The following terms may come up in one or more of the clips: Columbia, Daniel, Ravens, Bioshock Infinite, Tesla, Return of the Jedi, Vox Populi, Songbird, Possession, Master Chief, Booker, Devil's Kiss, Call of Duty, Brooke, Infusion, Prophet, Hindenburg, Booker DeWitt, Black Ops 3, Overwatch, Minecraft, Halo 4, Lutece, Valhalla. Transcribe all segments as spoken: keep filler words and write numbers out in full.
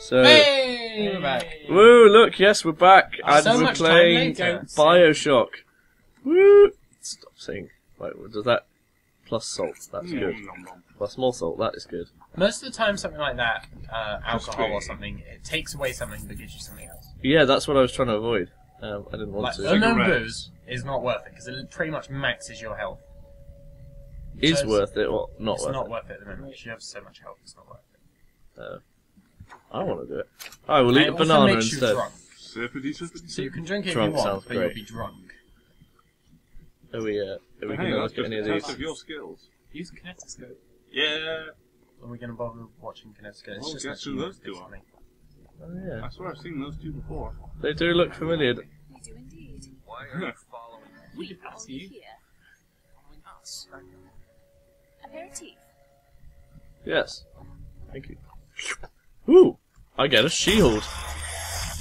So, hey, we're back. Woo, look, yes, we're back. And so we're playing Bioshock. Woo! Stop saying. Wait, does that. Plus salt, that's mm. good. Plus more salt, that is good. Most of the time, something like that, uh, alcohol or something, it takes away something but gives you something else. Yeah, that's what I was trying to avoid. Um, I didn't want like, to. Like, unknown booze is not worth it because it pretty much maxes your health. Is so worth it or not worth it? It's not worth it at the moment because you have so much health, it's not worth it. Uh, I want to do it. I will eat a banana instead. So you can drink it if you want, but you'll be drunk. Are we, uh, are we going to look at any of these? Of your skills. Use Kinetoscope. Yeah! Are we going to bother watching Kinetoscope? It's oh, just guess who those two are. Oh, yeah. I swear I've seen those two before. They do look familiar. They do indeed. Why are you following us? We are here. Following us. A pair of teeth. Yes. Thank you. Ooh! I get a shield!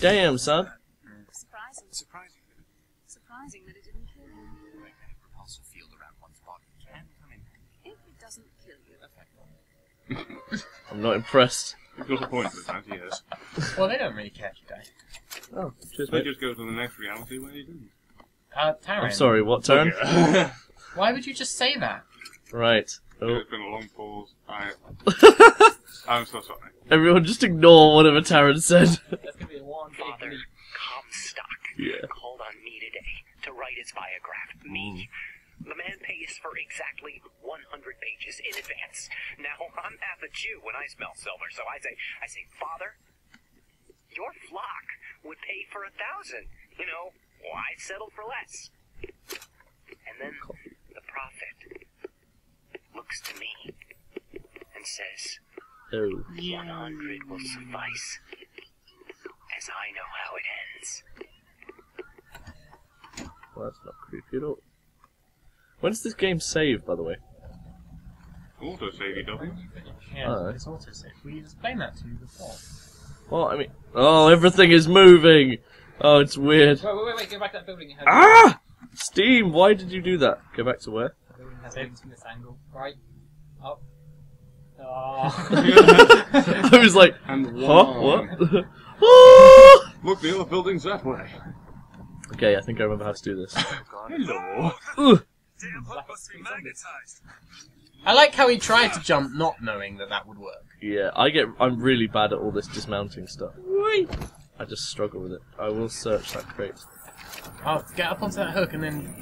Damn, son! Surprising. Surprising. Surprising that it didn't kill you. A propulsive field around one's body can come in handy. If it doesn't kill you, I'm not impressed. You've got a point with that, yes. Well, they don't really care today. Oh, cheers, mate. They just go to the next reality where you didn't. Uh, Tarrin. I'm sorry, what, Tarrin? Okay. Why would you just say that? Right. Oh. It's been a long pause. I... I'm so sorry. Everyone, just ignore whatever Tarrin said. That's gonna be a long father. Comstock. Yeah. Called on me today to write his biograph. Me. The man pays for exactly one hundred pages in advance. Now, I'm half a Jew when I smell silver, so I say, I say, Father, your flock would pay for a thousand. You know, why settle for less? And then the prophet looks to me and says, oh. one hundred will suffice, as I know how it ends. Well, that's not creepy at all. When does this game save, by the way? Auto-save, you don't. Yeah, it's auto-save. We explained that to you before. Well, I mean... Oh, everything is moving! Oh, it's weird. Wait, wait, wait, wait. Go back to that building. Ah! Steam, why did you do that? Go back to where? The building has been from this angle. Right. Up. Oh. I was like, and huh? What? Oh! Look, the other building's that way. Okay, I think I remember how to do this. Hello! Ugh. I like how he tried to jump not knowing that that would work. Yeah, I get, I'm really bad at all this dismounting stuff. I just struggle with it. I will search that crate. Oh, get up onto that hook and then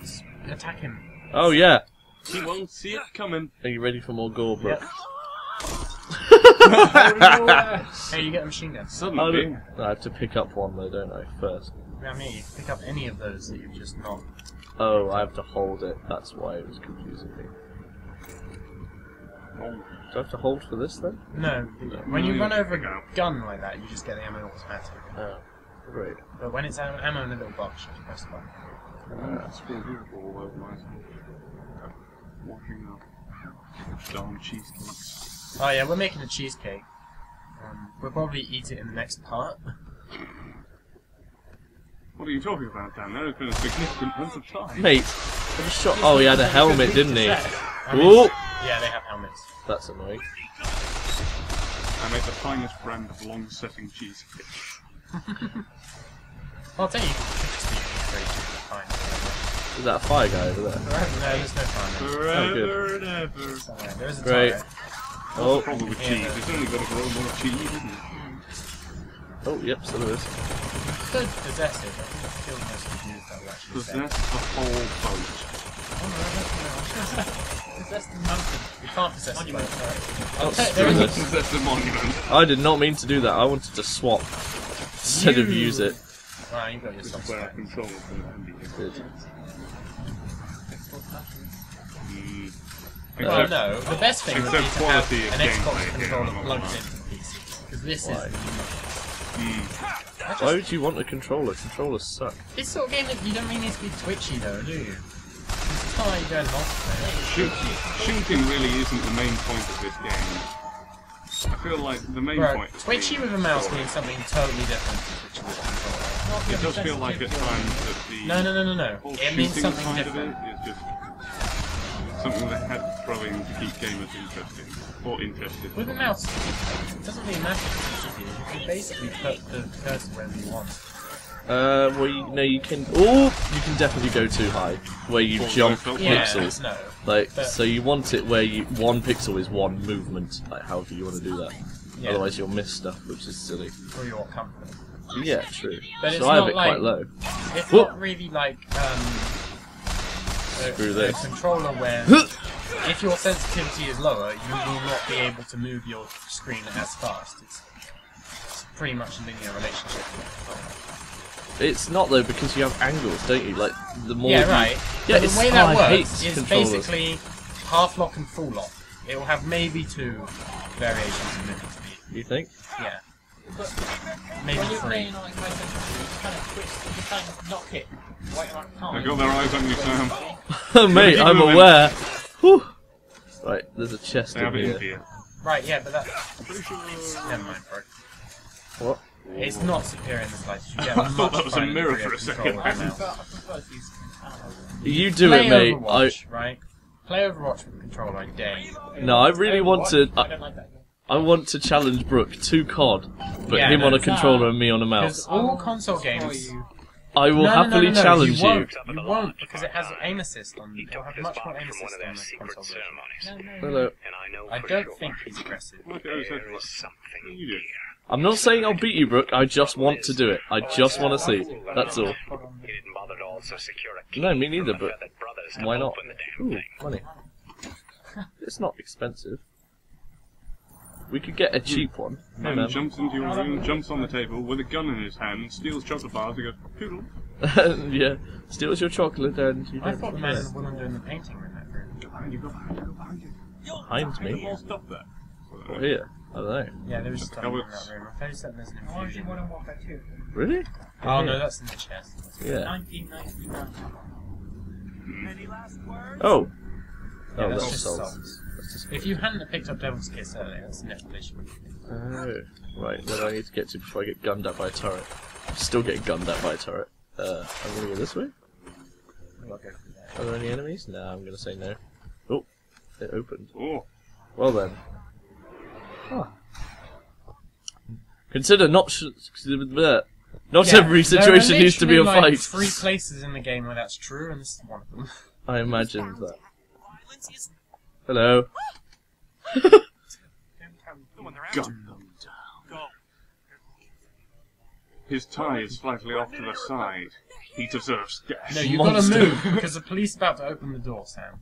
attack him. Oh yeah. He won't see it coming. Are you ready for more gore, bro? Yep. Hey, you get a machine gun. Suddenly. Oh, I have to pick up one though, don't I, first? I mean, you can pick up any of those that you've just not... Oh, I have to hold it. That's why it was confusing me. Do I have to hold for this then? No. no. When you run over a gun like that, you just get the ammo automatic. Oh, great. But when it's ammo in a little box, you have to press the button. Uh, it's been beautiful all over my school. Washing up. Darn cheesecakes. Oh yeah, we're making a cheesecake. Um, we'll probably eat it in the next part. What are you talking about, Dan? That has been a significant length of time. Mate, I shot. Oh, he had a helmet, didn't he? I mean, ooh! Yeah, they have helmets. That's annoying. I make the finest brand of long-setting cheesecake. I'll tell you, you could just be fine. Is that a fire guy over there? Forever, no, there's no fire. Forever oh, and ever. Somewhere. There is a Great. Tire. Oh, problem with cheese. It's only got a grow more cheese, isn't it? Oh, yep, so there is. Could possess it, but I feel most confused that we actually possess the whole boat. Oh no, that's not right. Possess the mountain. You can't possess monument. the monument. Oh, screw this. Possess the monument. I did not mean to do that, I wanted to swap instead you. of use it. Right, you've got your stuff where I control it. Mm. Well, no, the best thing would be to have an Xbox controller plugged into the P C. Because this Why? is the Mm. Just, Why would you want a controller? Controllers suck. This sort of game, you don't really need to be twitchy though, do you? It's not like you don't have to. Shooting really isn't the main point of this game. I feel like the main Bro, point... twitchy with a mouse means something totally different to twitchy with a controller. It does feel like at times that the... No, no, no, no, no. It means something different. It's just something that had throwing to keep gamers interesting. Or interested. With a mouse, it doesn't really matter. you can basically put the cursor wherever you want. Uh, well, you, no, you can. Oh, you can definitely go too high, where you or jump pixels. Yeah, no, like, but... so you want it where you one pixel is one movement. Like, however you want to do that. Yeah. Otherwise, you'll miss stuff, which is silly. Or you're comfort. Yeah, true. But so it's I have not it like, quite low. It's Whoa. not really like um, the, the controller where if your sensitivity is lower, you will not be able to move your screen as fast. It's, it's pretty much a linear relationship. It's not though, because you have angles, don't you? Like the more yeah, right. You... Yeah, but the way that works is basically half lock and full lock. It will have maybe two variations in movement speed. You think? Yeah. But maybe when you're three. Playing on like high sensitivity, you kind of twist, you kind of knock it. They got their eyes on you, Sam. Mate, I'm moving. aware. Whew. Right, there's a chest in here. here. Right, yeah, but that's... Never mind, bro. What? It's not superior in the slightest. I thought that was a mirror for a second. You do Play it, mate. Overwatch, I... right? Play Overwatch with the controller, I dare you. No, I really want to... I... I don't like that. I want to challenge Brooke to C O D, but yeah, him on a controller that. and me on a mouse. All console games. I will no, happily no, no, no, challenge you. Won't. You won't, because it has aim assist on. It will have much more aim assist on the console version. No, no, no. Hello. I don't think he's aggressive. There is something here. I'm not saying I'll beat you, Brooke. I just want to do it. I just want to see. That's all. No, me neither. But why not? Ooh, money. It's not expensive. We could get a cheap one. Sam um, jumps into your room, jumps on the table with a gun in his hand, steals chocolate bars, and goes poodle. Yeah, steals your chocolate and you I don't. I thought the man and the woman doing the painting were in that room. Go behind you, go behind you, go behind you. Behind me. There's more stuff there. Or here. I don't know. Yeah, there was stuff in that room. I found something there's an infusion. Why do you want to walk back here? Really? Oh no, that's in the chest. Yeah. nineteen ninety-nine. Any last words? Oh. Oh, that's just socks. If you hadn't picked up Devil's Kiss earlier, that's an explanation. Oh, right. Where do I need to get to before I get gunned at by a turret? I'm still getting gunned at by a turret. Uh, I'm gonna go this way. Okay. Are there any enemies? No, I'm gonna say no. Oh, it opened. Oh. Well then. Huh. Consider not sh not yeah, every situation there are needs to be a like fight. Three places in the game where that's true, and this is one of them. I imagined that. Hello. Gun them down. His tie is slightly off to the side. He deserves death. No, you gotta move, because the police are about to open the door, Sam.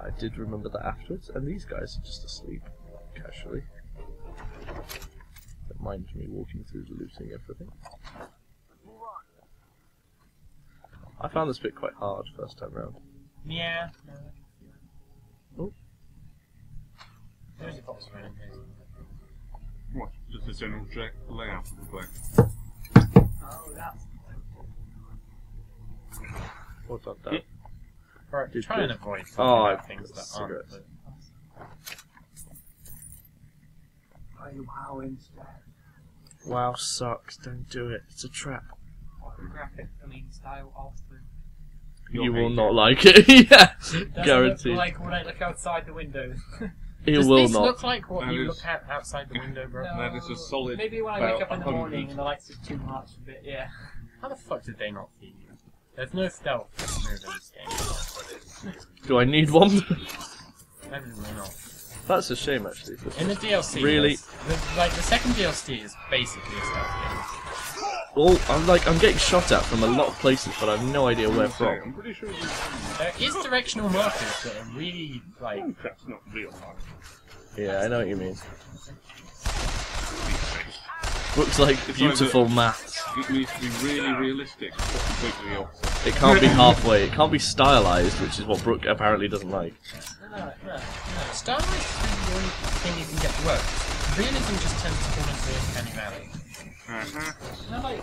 I did remember that afterwards, and these guys are just asleep, casually. Don't mind me walking through the looting everything. I found this bit quite hard first time round. Yeah. No. Oh. There's a box around here. What? Just the general check layout of the place. Oh, that's. What's up there? Right, Did try and avoid oh, I things that cigarettes. aren't. Play WoW instead. WoW sucks, don't do it, it's a trap. Graphic, I mean, style of the. You'll you will not it. like it, yeah, it guaranteed. Look like when I look outside the window. It Does will this not. look like what that you is... look at outside the window, bro? No, that is a solid. Maybe when I wake up in the morning and the lights are too much, a bit, yeah. How the fuck did they not feed you? There's no stealth in this game. Do I need one? Definitely not. That's a shame, actually. In the D L C, really, the, like the second D L C is basically a stealth game. Oh, I'm like I'm getting shot at from a lot of places, but I have no idea where from. I'm pretty sure you... There is directional markers that are really like. That's not real markers. Yeah, I know what you mean. Looks like it's beautiful like maths. It needs to be really realistic. It can't be halfway. It can't be stylized, which is what Brooke apparently doesn't like. No, no, no, no. Stylized is the only thing you can get to work. Realism just tends to fall into the uncanny valley. Mm-hmm. No, like,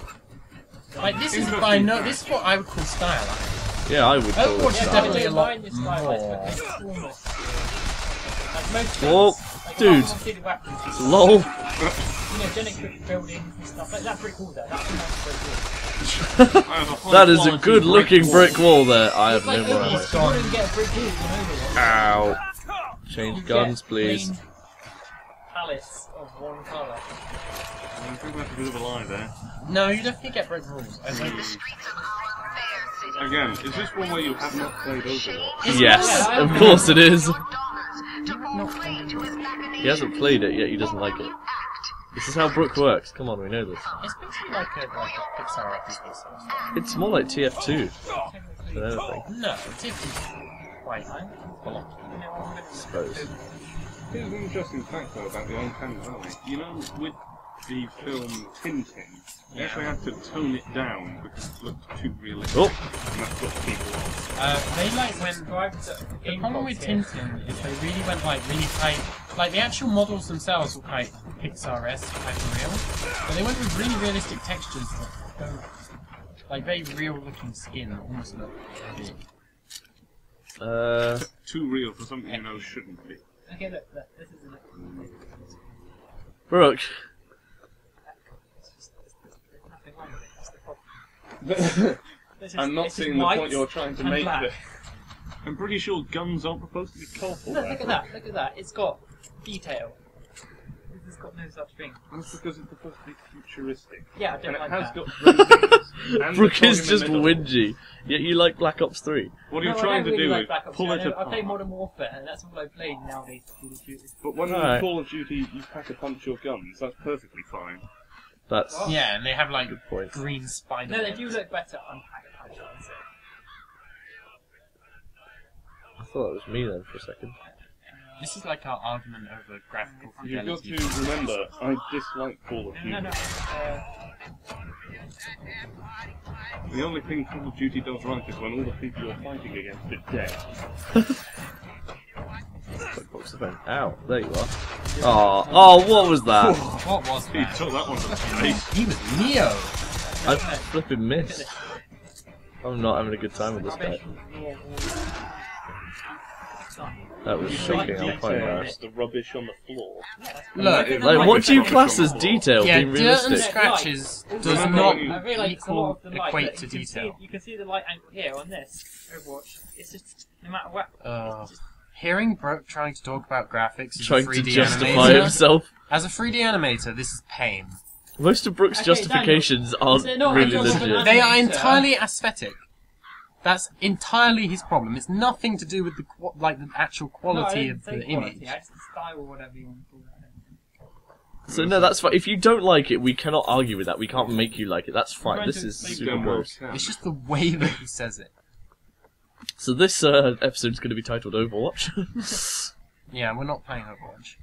like this is by no, this is what I would call stylized. Yeah, I would call Overwatch it stylized. A lot more. Whoa, like, dude! Lol. That is a good-looking brick wall there. I have no idea. Ow! Change guns, please. palettes of one colour. I think we have to do the line there. No, you definitely get red rules. I noticed. Again, is this one where you have not played Overwatch? Yes, of course it is. He hasn't played it yet, he doesn't like it. This is how Brooke works, come on, we know this. It's basically like a, like a Pixar R P G sort of thing. It's more like T F two. No, T F two. Wait, I suppose. Here's an interesting fact though about the uncanny valley. You know, with the film Tintin, they actually had to tone it down because it looked too realistic. Oh. And that's what people want. Uh, they like when the, the problem with Tintin is they really went like really tight. Like the actual models themselves were quite Pixar-esque, quite real, but they went with really realistic textures that don't, like very real-looking skin, almost look big. Uh, too real for something you know shouldn't be. Okay, look, look, this is an Brooke. It's just, it's, there's nothing wrong with it. That's the problem. is, I'm not seeing the point you're trying to make. There. I'm pretty sure guns aren't supposed to be colourful. Look, look at that! Look at that! It's got detail. This has got no such thing. That's because it's supposed to be futuristic. Yeah, I don't and like it has that. Got Brooke is just whingy. Yet you like Black Ops three. What are no, you trying to really do? Like is pull it apart. I, I play Modern Warfare, and that's all I play nowadays. But when right. in Call of Duty you pack a punch your guns, that's perfectly fine. That's what? Yeah, and they have like green spiders. No, they do look better on pack a punch guns. I thought it was me then for a second. This is like our argument over graphical fidelity. You've got to remember, I dislike Call of Duty. No, no, no, uh... The only thing Call of Duty does right is when all the people you're fighting against are dead. Ow, there you are. Oh, oh, what was that? What was that? He took that one to the face. He was Neo! I flipping missed. I'm not having a good time with this guy. That was shocking. I'm quite embarrassed. The rubbish on the floor. Look, like, like, what do you class as detail? Yeah, being realistic? Dirt and scratches does not equal equate to detail. You can see the light angle here on this Overwatch. It's just no matter what. Uh, hearing Brooke trying to talk about graphics as a three D to justify animator, himself as a three D animator, this is pain. Most of Brooke's okay, justifications aren't really legit. They are entirely aesthetic. That's entirely his problem. It's nothing to do with the qu like the actual quality no, of the image. I just style or whatever you want to call that. So no, that's fine. If you don't like it, we cannot argue with that. We can't make you like it. That's fine. This is super gross. It's just the way that he says it. So this uh, episode is going to be titled Overwatch. Yeah, we're not playing Overwatch.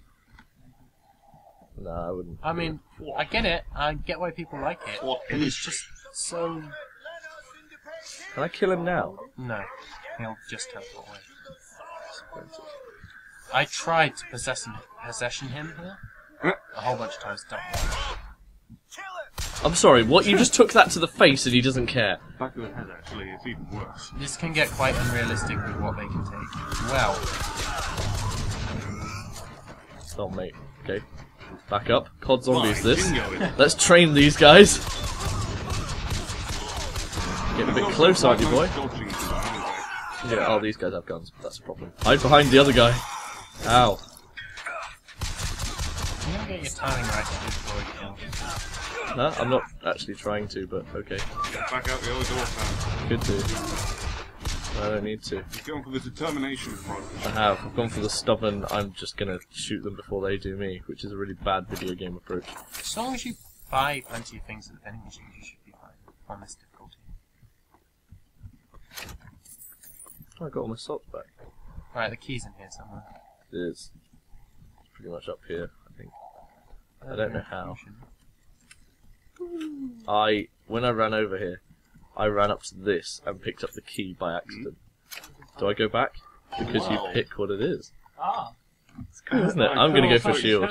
No, I wouldn't. I mean, what? I get it. I get why people like it. What? But it's just so. Can I kill him now? No. He'll just teleport away. I tried to possess him, possession him here a whole bunch of times. Don't I'm sorry, what? You just took that to the face and he doesn't care. Back of the head, actually, it's even worse. This can get quite unrealistic with what they can take. Well. Oh, mate. Okay. Back up. C O D zombies, this. Let's train these guys. Get a bit close, aren't you, boy? Yeah, oh, these guys have guns, but that's a problem. Hide behind the other guy. Ow. You're not getting your timing right. No, I'm not actually trying to, but okay. Back out the other door, Sam. Good to. I don't need to. You've gone for the determination front. I have. I've gone for the stubborn, I'm just gonna shoot them before they do me, which is a really bad video game approach. As long as you buy plenty of things at the vending machine, you should be fine. Honest. I got all my socks back. Right, the key's in here somewhere. It is. It's pretty much up here, I think. I don't, I don't know how. I, when I ran over here, I ran up to this and picked up the key by accident. Mm-hmm. Do I go back? Because wow. you pick what it is. Ah. It's cool, isn't it? I'm going to go for shield.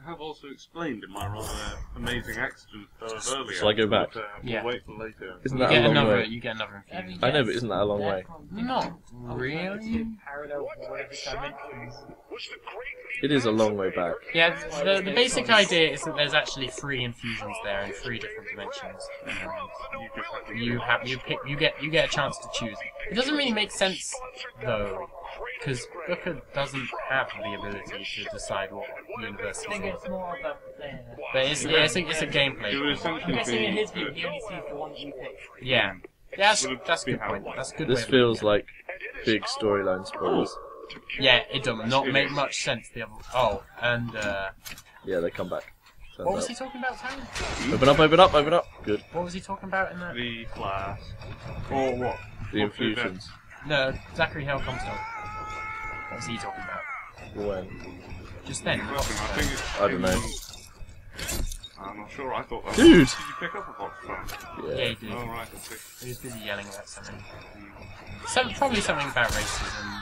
I have also explained in my rather amazing accident earlier. Shall I go back? But, uh, we'll yeah. Wait for later. Isn't that you a long another, way? You get another infusion. I know, but isn't that a long way? Not really. Parallel, whatever dimensions. It is a long way back. Yeah, the, the basic idea is that there's actually three infusions there in three different dimensions. And you have you pick you get you get a chance to choose. It doesn't really make sense though, because Booker doesn't have the ability to decide what universe is in. It's more of a player. But it's, yeah, it's, a, it's a gameplay. I'm guessing in his view, he only sees the one you pick. Yeah, that's that's a good point. That's a good. This feels like big storyline spoilers. Yeah, it does not make much sense. The other oh, and uh, yeah, they come back. Turns what was out. He talking about, Tarrin? Open up, open up, open up. Good. What was he talking about in that? The glass. Or what? The what infusions. No, Zachary Hale comes down. What was he talking about? When? Just then. I, think it's I don't know. I'm not sure. I thought. That Dude. Was... Did you pick up a box from? Yeah. yeah, he did. Oh, right, he was busy yelling about something. Some probably something about racism.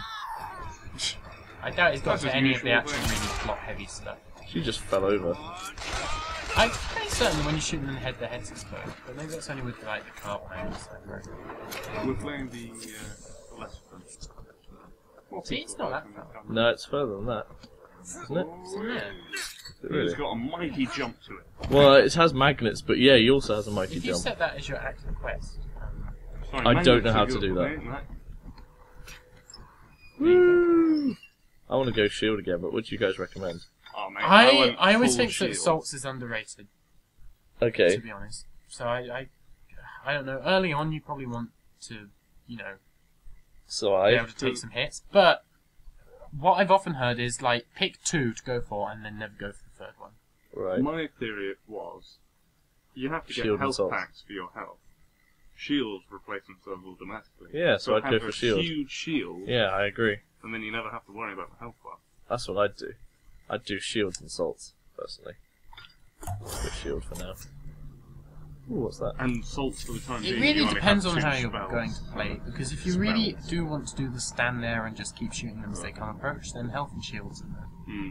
I doubt he's got to any of the actual really plot-heavy stuff. She just fell over. I'm pretty certain when you shoot them in the head, their heads explode. But maybe that's only with like the carp hands. We're playing the uh, less fun. See, it's not that far. No, it's further than that, isn't it? Yeah. It really? It's got a mighty jump to it. Well, it has magnets, but yeah, he also has a mighty jump. If you jump. set that as your active quest, um, Sorry, I don't know how to do that. Name, right? Woo! I want to go shield again, but what do you guys recommend? Oh, mate, I I, I always think shield. that salts is underrated. Okay. To be honest, so I, I I don't know. Early on, you probably want to, you know, so I be able to take to... some hits. But what I've often heard is like pick two to go for, and then never go for the third one. Right. My theory was you have to get shield health packs for your health. Shields replace themselves automatically. Yeah, so, so I'd go for a shield. Huge shield. Yeah, I agree. And then you never have to worry about the health bar. That's what I'd do. I'd do shields and salts personally. I'll do shield for now. Ooh, what's that? And salts for the time being. It really depends on how you're going to play, because if you really do want to do the stand there and just keep shooting them as they can't approach, then health and shields are there. Hmm.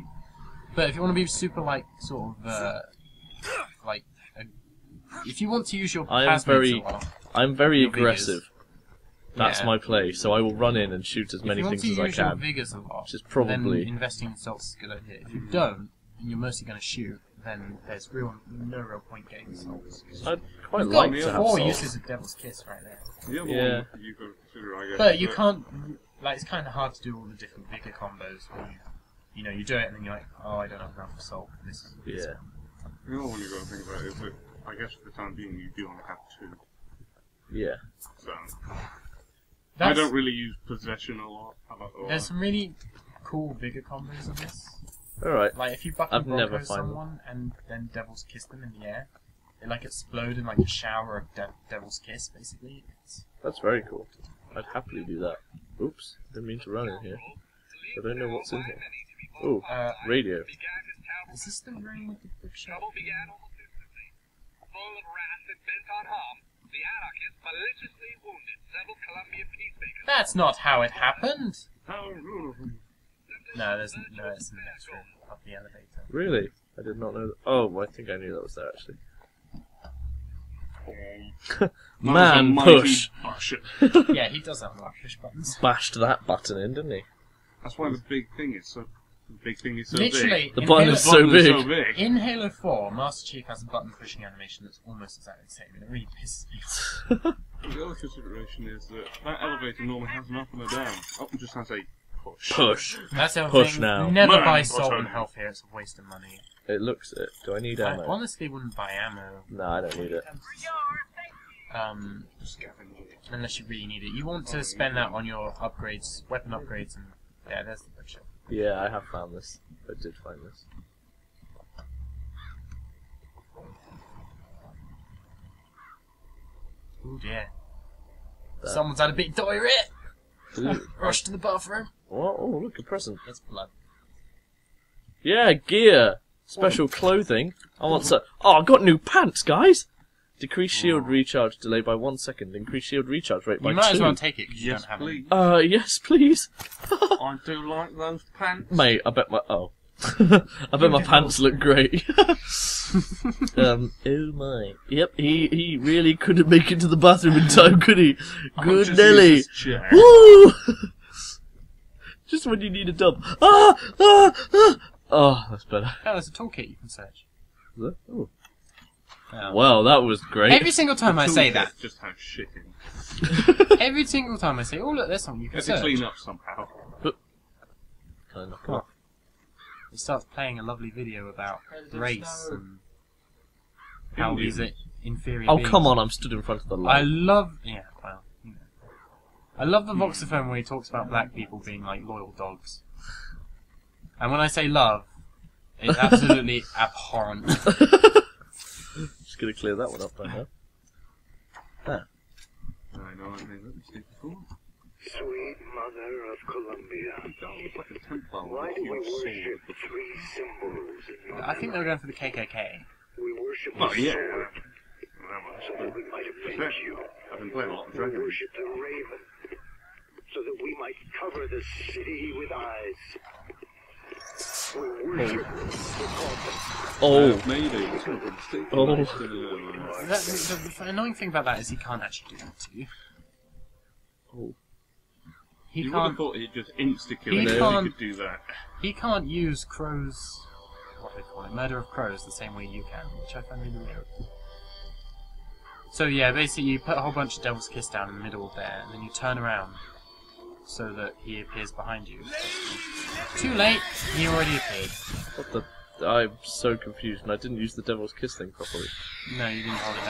But if you want to be super like sort of uh, like a, if you want to use your plasmids very, a lot. I'm very aggressive. Vigors. That's yeah. my play, so I will run in and shoot as many things as I can. If you want to use your Vigors a lot, which is probably... then investing in salts is a good idea. If you don't, and you're mostly going to shoot, then there's real, no real point getting salts. I'd quite You've like got to have salts. Four uses of Devil's Kiss right there. The other yeah. one you could consider, I guess. But you can't... Like, it's kind of hard to do all the different Vigor combos when you... You know, you do it and then you're like, oh, I don't have enough salt for this. Yeah. This the other one you've got to think about is that, I guess for the time being, you do want to have two. Yeah. So... That's, I don't really use possession a lot. How about, oh, there's some really cool bigger combos in this. Alright. Like if you buck and bronco someone and then Devil's Kiss them in the air, they like explode in like a shower of de Devil's Kiss basically. It's... That's very cool. I'd happily do that. Oops, didn't mean to run in here. I don't know what's in here. Oh, uh, radio. Is this the room with the bookshelf? Full of wrath and bent on harm, the anarchist maliciously wounded several Colombian peacemakers. That's not how it happened. No, there's no, it's in the next room up the elevator. Really? I did not know that. Oh, well, I think I knew that was there actually. Um, Man, push. push. Yeah, he does have a lot of push buttons. Bashed that button in, didn't he? That's why the big thing is so. The big thing is so Literally, big. The button, Halo, is, so button big. is so big. In Halo four, Master Chief has a button pushing animation that's almost exactly the same, and it really pisses me off. The other consideration is that that elevator normally has an up and a down. Up and just has a push. Push. That's the other thing. Now. Never Man, buy salt and health here, it's a waste of money. It looks it. Do I need ammo? I honestly wouldn't buy ammo. No, I don't need it. Um, unless you really need it. You want to spend that on your upgrades, weapon upgrades, and yeah, there's the picture. Yeah, I have found this. I did find this. Ooh, yeah. That. Someone's had a bit of diarrhea! Rush to the bathroom. Oh, oh, look, a present. It's blood. Yeah, gear! Special clothing. I want so. Oh, I got new pants, guys! Decrease shield recharge delay by one second. Increase shield recharge rate by two. You might as well take it because you don't have it. Uh, yes, please. I do like those pants. Mate, I bet my... Oh. I bet my pants look great. um, oh my. Yep, he, he really couldn't make it to the bathroom in time, could he? Good Nelly. Woo! Just when you need a dump. Ah! Ah! Ah! Oh, that's better. Oh, there's a toolkit you can search. Is there? Oh. Um, wow, that was great. Every single time I say that. Just have shit in. Every single time I say, oh look, there's something you can search. There's a clean up somehow. But, can I knock off? He starts playing a lovely video about race know. and how Indian. he's an inferior Oh, beings. Come on, I'm stood in front of the light. I love... Yeah, well, you know. I love the hmm. voxophone where he talks about black people being like loyal dogs. And when I say love, it's absolutely abhorrent. Just gonna clear that one up right now. There. I know I've made that mistake before. Sweet mother of Columbia. Why do we worship three symbols? I think they were going for the K K K. We worship oh, the yeah. sword. So that we might avenge you. I've been playing a lot of Dragon. We worship the raven. So that we might cover the city with eyes. Oh. Oh. Maybe. Oh. The, the annoying thing about that is he can't actually do that to you. Oh. He you can't. Would have thought he'd just insta-kill there. He could do that. He can't use crows. What do they call it? Murder of Crows the same way you can, which I found really weird. So yeah, basically you put a whole bunch of Devil's Kiss down in the middle there, and then you turn around so that he appears behind you. Too late, he already appeared. What the? I'm so confused, and I didn't use the Devil's Kiss thing properly. No, you didn't hold it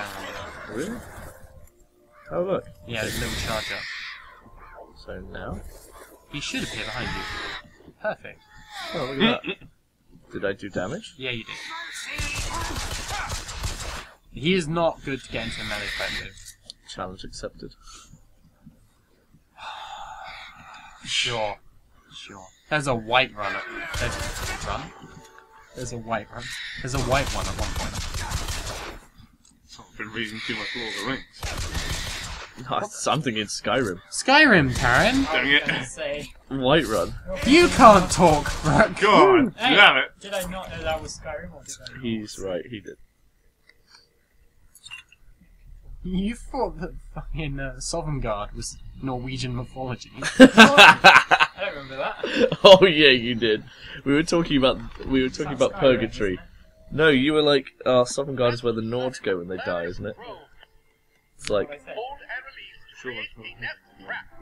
down really. Really? Oh look. Yeah, there's a little charge up. So now? He should appear behind you. Perfect. Oh, look at that. Did I do damage? Yeah, you did. He is not good to get into a melee fight with. Challenge accepted. Sure. Sure. There's a white runner. There's a run. There's a white run. There's a white one at one point. I've been reading too much Lord of the Rings. No, it's something in Skyrim. Skyrim, Tarrin. Dang it! Say... Whiterun. You can't talk, Brooke. God hey, damn it! Did I not know that was Skyrim? Or did I He's right. He did. You thought that fucking uh, Sovngarde was Norwegian mythology. I don't remember that. Oh yeah, you did. We were talking about we were talking about Skyrim, purgatory. No, you were like, "Ah, oh, Sovngarde is where the Nords go when they die, isn't it?" It's like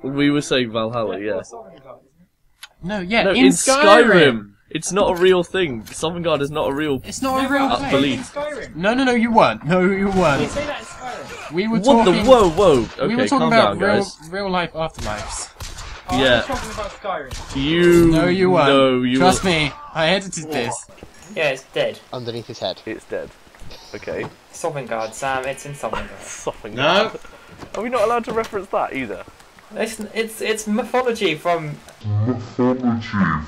we were saying Valhalla, yeah. No, yeah, no, in, in Skyrim. Skyrim. It's not a real thing. Sovngarde is not a real. It's not no, a real uh, belief. No, no, no, you weren't. No, you weren't. You say that in Skyrim. We were what talking. What the? Whoa, whoa. Okay, we were talking about down, real, real life afterlives. Oh, yeah. I was talking about Skyrim. You. No, you weren't. No, you Trust were... me. I edited Whoa. this. Yeah, it's dead. Underneath his head. It's dead. Okay. Sovngarde, Sam. It's in Sovngarde. Sovngarde. No. Are we not allowed to reference that either? It's it's it's mythology from. Mythology.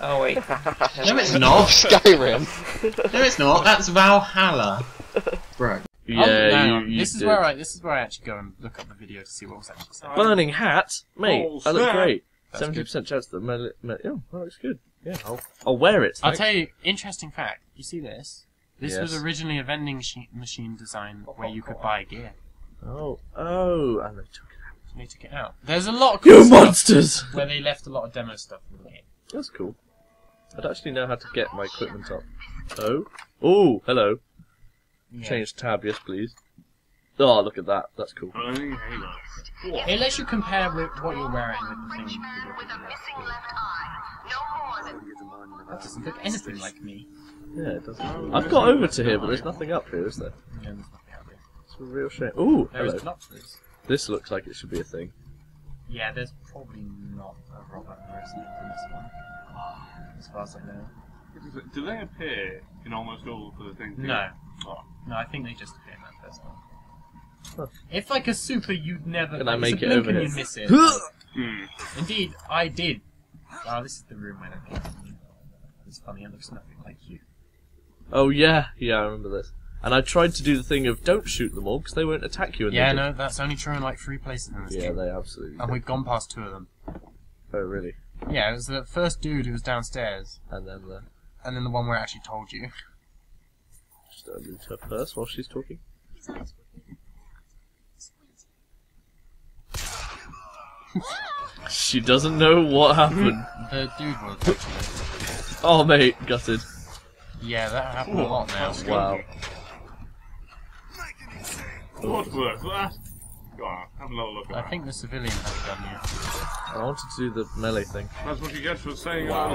Oh wait. No it's not. Skyrim. No it's not. That's Valhalla. Bro. Yeah, oh, you, you this is did. where I this is where I actually go and look up the video to see what was actually said. Burning hat, mate. Oh, I look great. Seventy percent chance that my, my, oh, that looks good. Yeah, I'll, I'll wear it. Thanks. I'll tell you. Interesting fact. You see this? This yes. was originally a vending machine design where you could buy gear. Oh, oh, and they took it. They took it out. There's a lot of cool You monsters! Where they left a lot of demo stuff in the game. That's cool. I'd actually know how to get my equipment up. Oh. Oh, hello. Yeah. Change tab, yes please. Oh, look at that. That's cool. It lets you compare with what you're wearing with the thing. That doesn't look anything like me. Yeah, it doesn't. Oh, I've got over to here, but there's nothing up here, is there? Yeah, there's nothing up here. It's a real shame. Ooh, there hello. Is clusters. This looks like it should be a thing. Yeah, there's probably not a robot person in this one, as far as I know. Do they appear in almost all of the things? No. Oh. No, I think they just appear in that first one. Huh. If like a super, you'd never... Can I make it over here? You miss it. hmm. Indeed, I did. Oh, this is the room where they came. It's funny, it looks nothing like you. Oh yeah, yeah, I remember this. And I tried to do the thing of don't shoot them all because they won't attack you. And yeah, no, that's only true in like three places in this yeah, game. Yeah, they absolutely. And do. We've gone past two of them. Oh really? Yeah, it was the first dude who was downstairs, and then the, and then the one where I actually told you. Just unloot her purse while she's talking. She doesn't know what happened. The dude was actually. Oh mate, gutted. Yeah, that happened Ooh, a lot now. Wow. What work? That? Go on, have a little look at I that. think the civilian has a gun here. I want to do the melee thing. That's what you get for saying wow.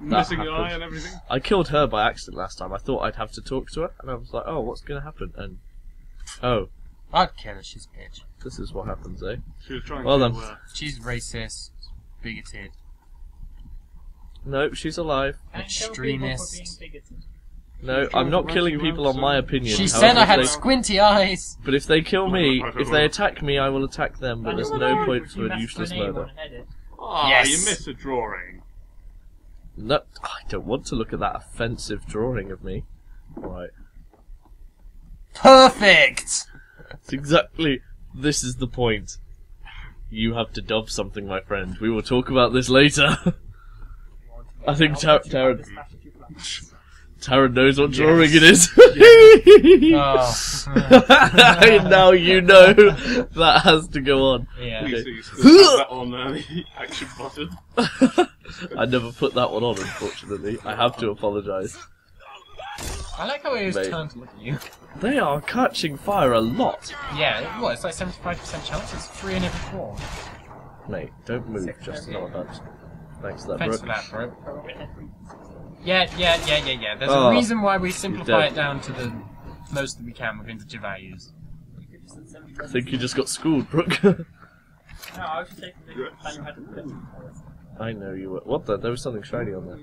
missing happened. your eye and everything. I killed her by accident last time. I thought I'd have to talk to her, and I was like, oh, what's going to happen? And oh, I'd kill her. She's a bitch. This is what happens, eh? She was trying well to. Well then, she's racist, bigoted. Nope, she's alive. Extremist. No, I'm not killing people on my opinion. She said I had squinty eyes! But if they kill me, if they attack me, I will attack them, but there's no point for a useless murder. Oh, yes. You missed a drawing. No, I don't want to look at that offensive drawing of me. Right. Perfect! That's exactly, this is the point. You have to dub something, my friend. We will talk about this later. I think Tarrin... Tarrin knows what drawing yes. it is. Yes. Oh. Now you know that has to go on. Yeah. Okay. Please, so you still have that on uh, the action button. I never put that one on, unfortunately. I have to apologise. I like how it is turned to look at you. They are catching fire a lot. Yeah, what? It's like seventy-five percent chance. It's three in every four. Mate, don't move, Six Justin. Not about Thanks for that, Thanks Brooke. For that, Brooke. Yeah, yeah, yeah, yeah, yeah. There's oh, a reason why we simplify it down to the most that we can with integer values. I think you just got schooled, Brooke. No, I was just taking the time you had to put it before. I know you were. What the? There was something shiny on there.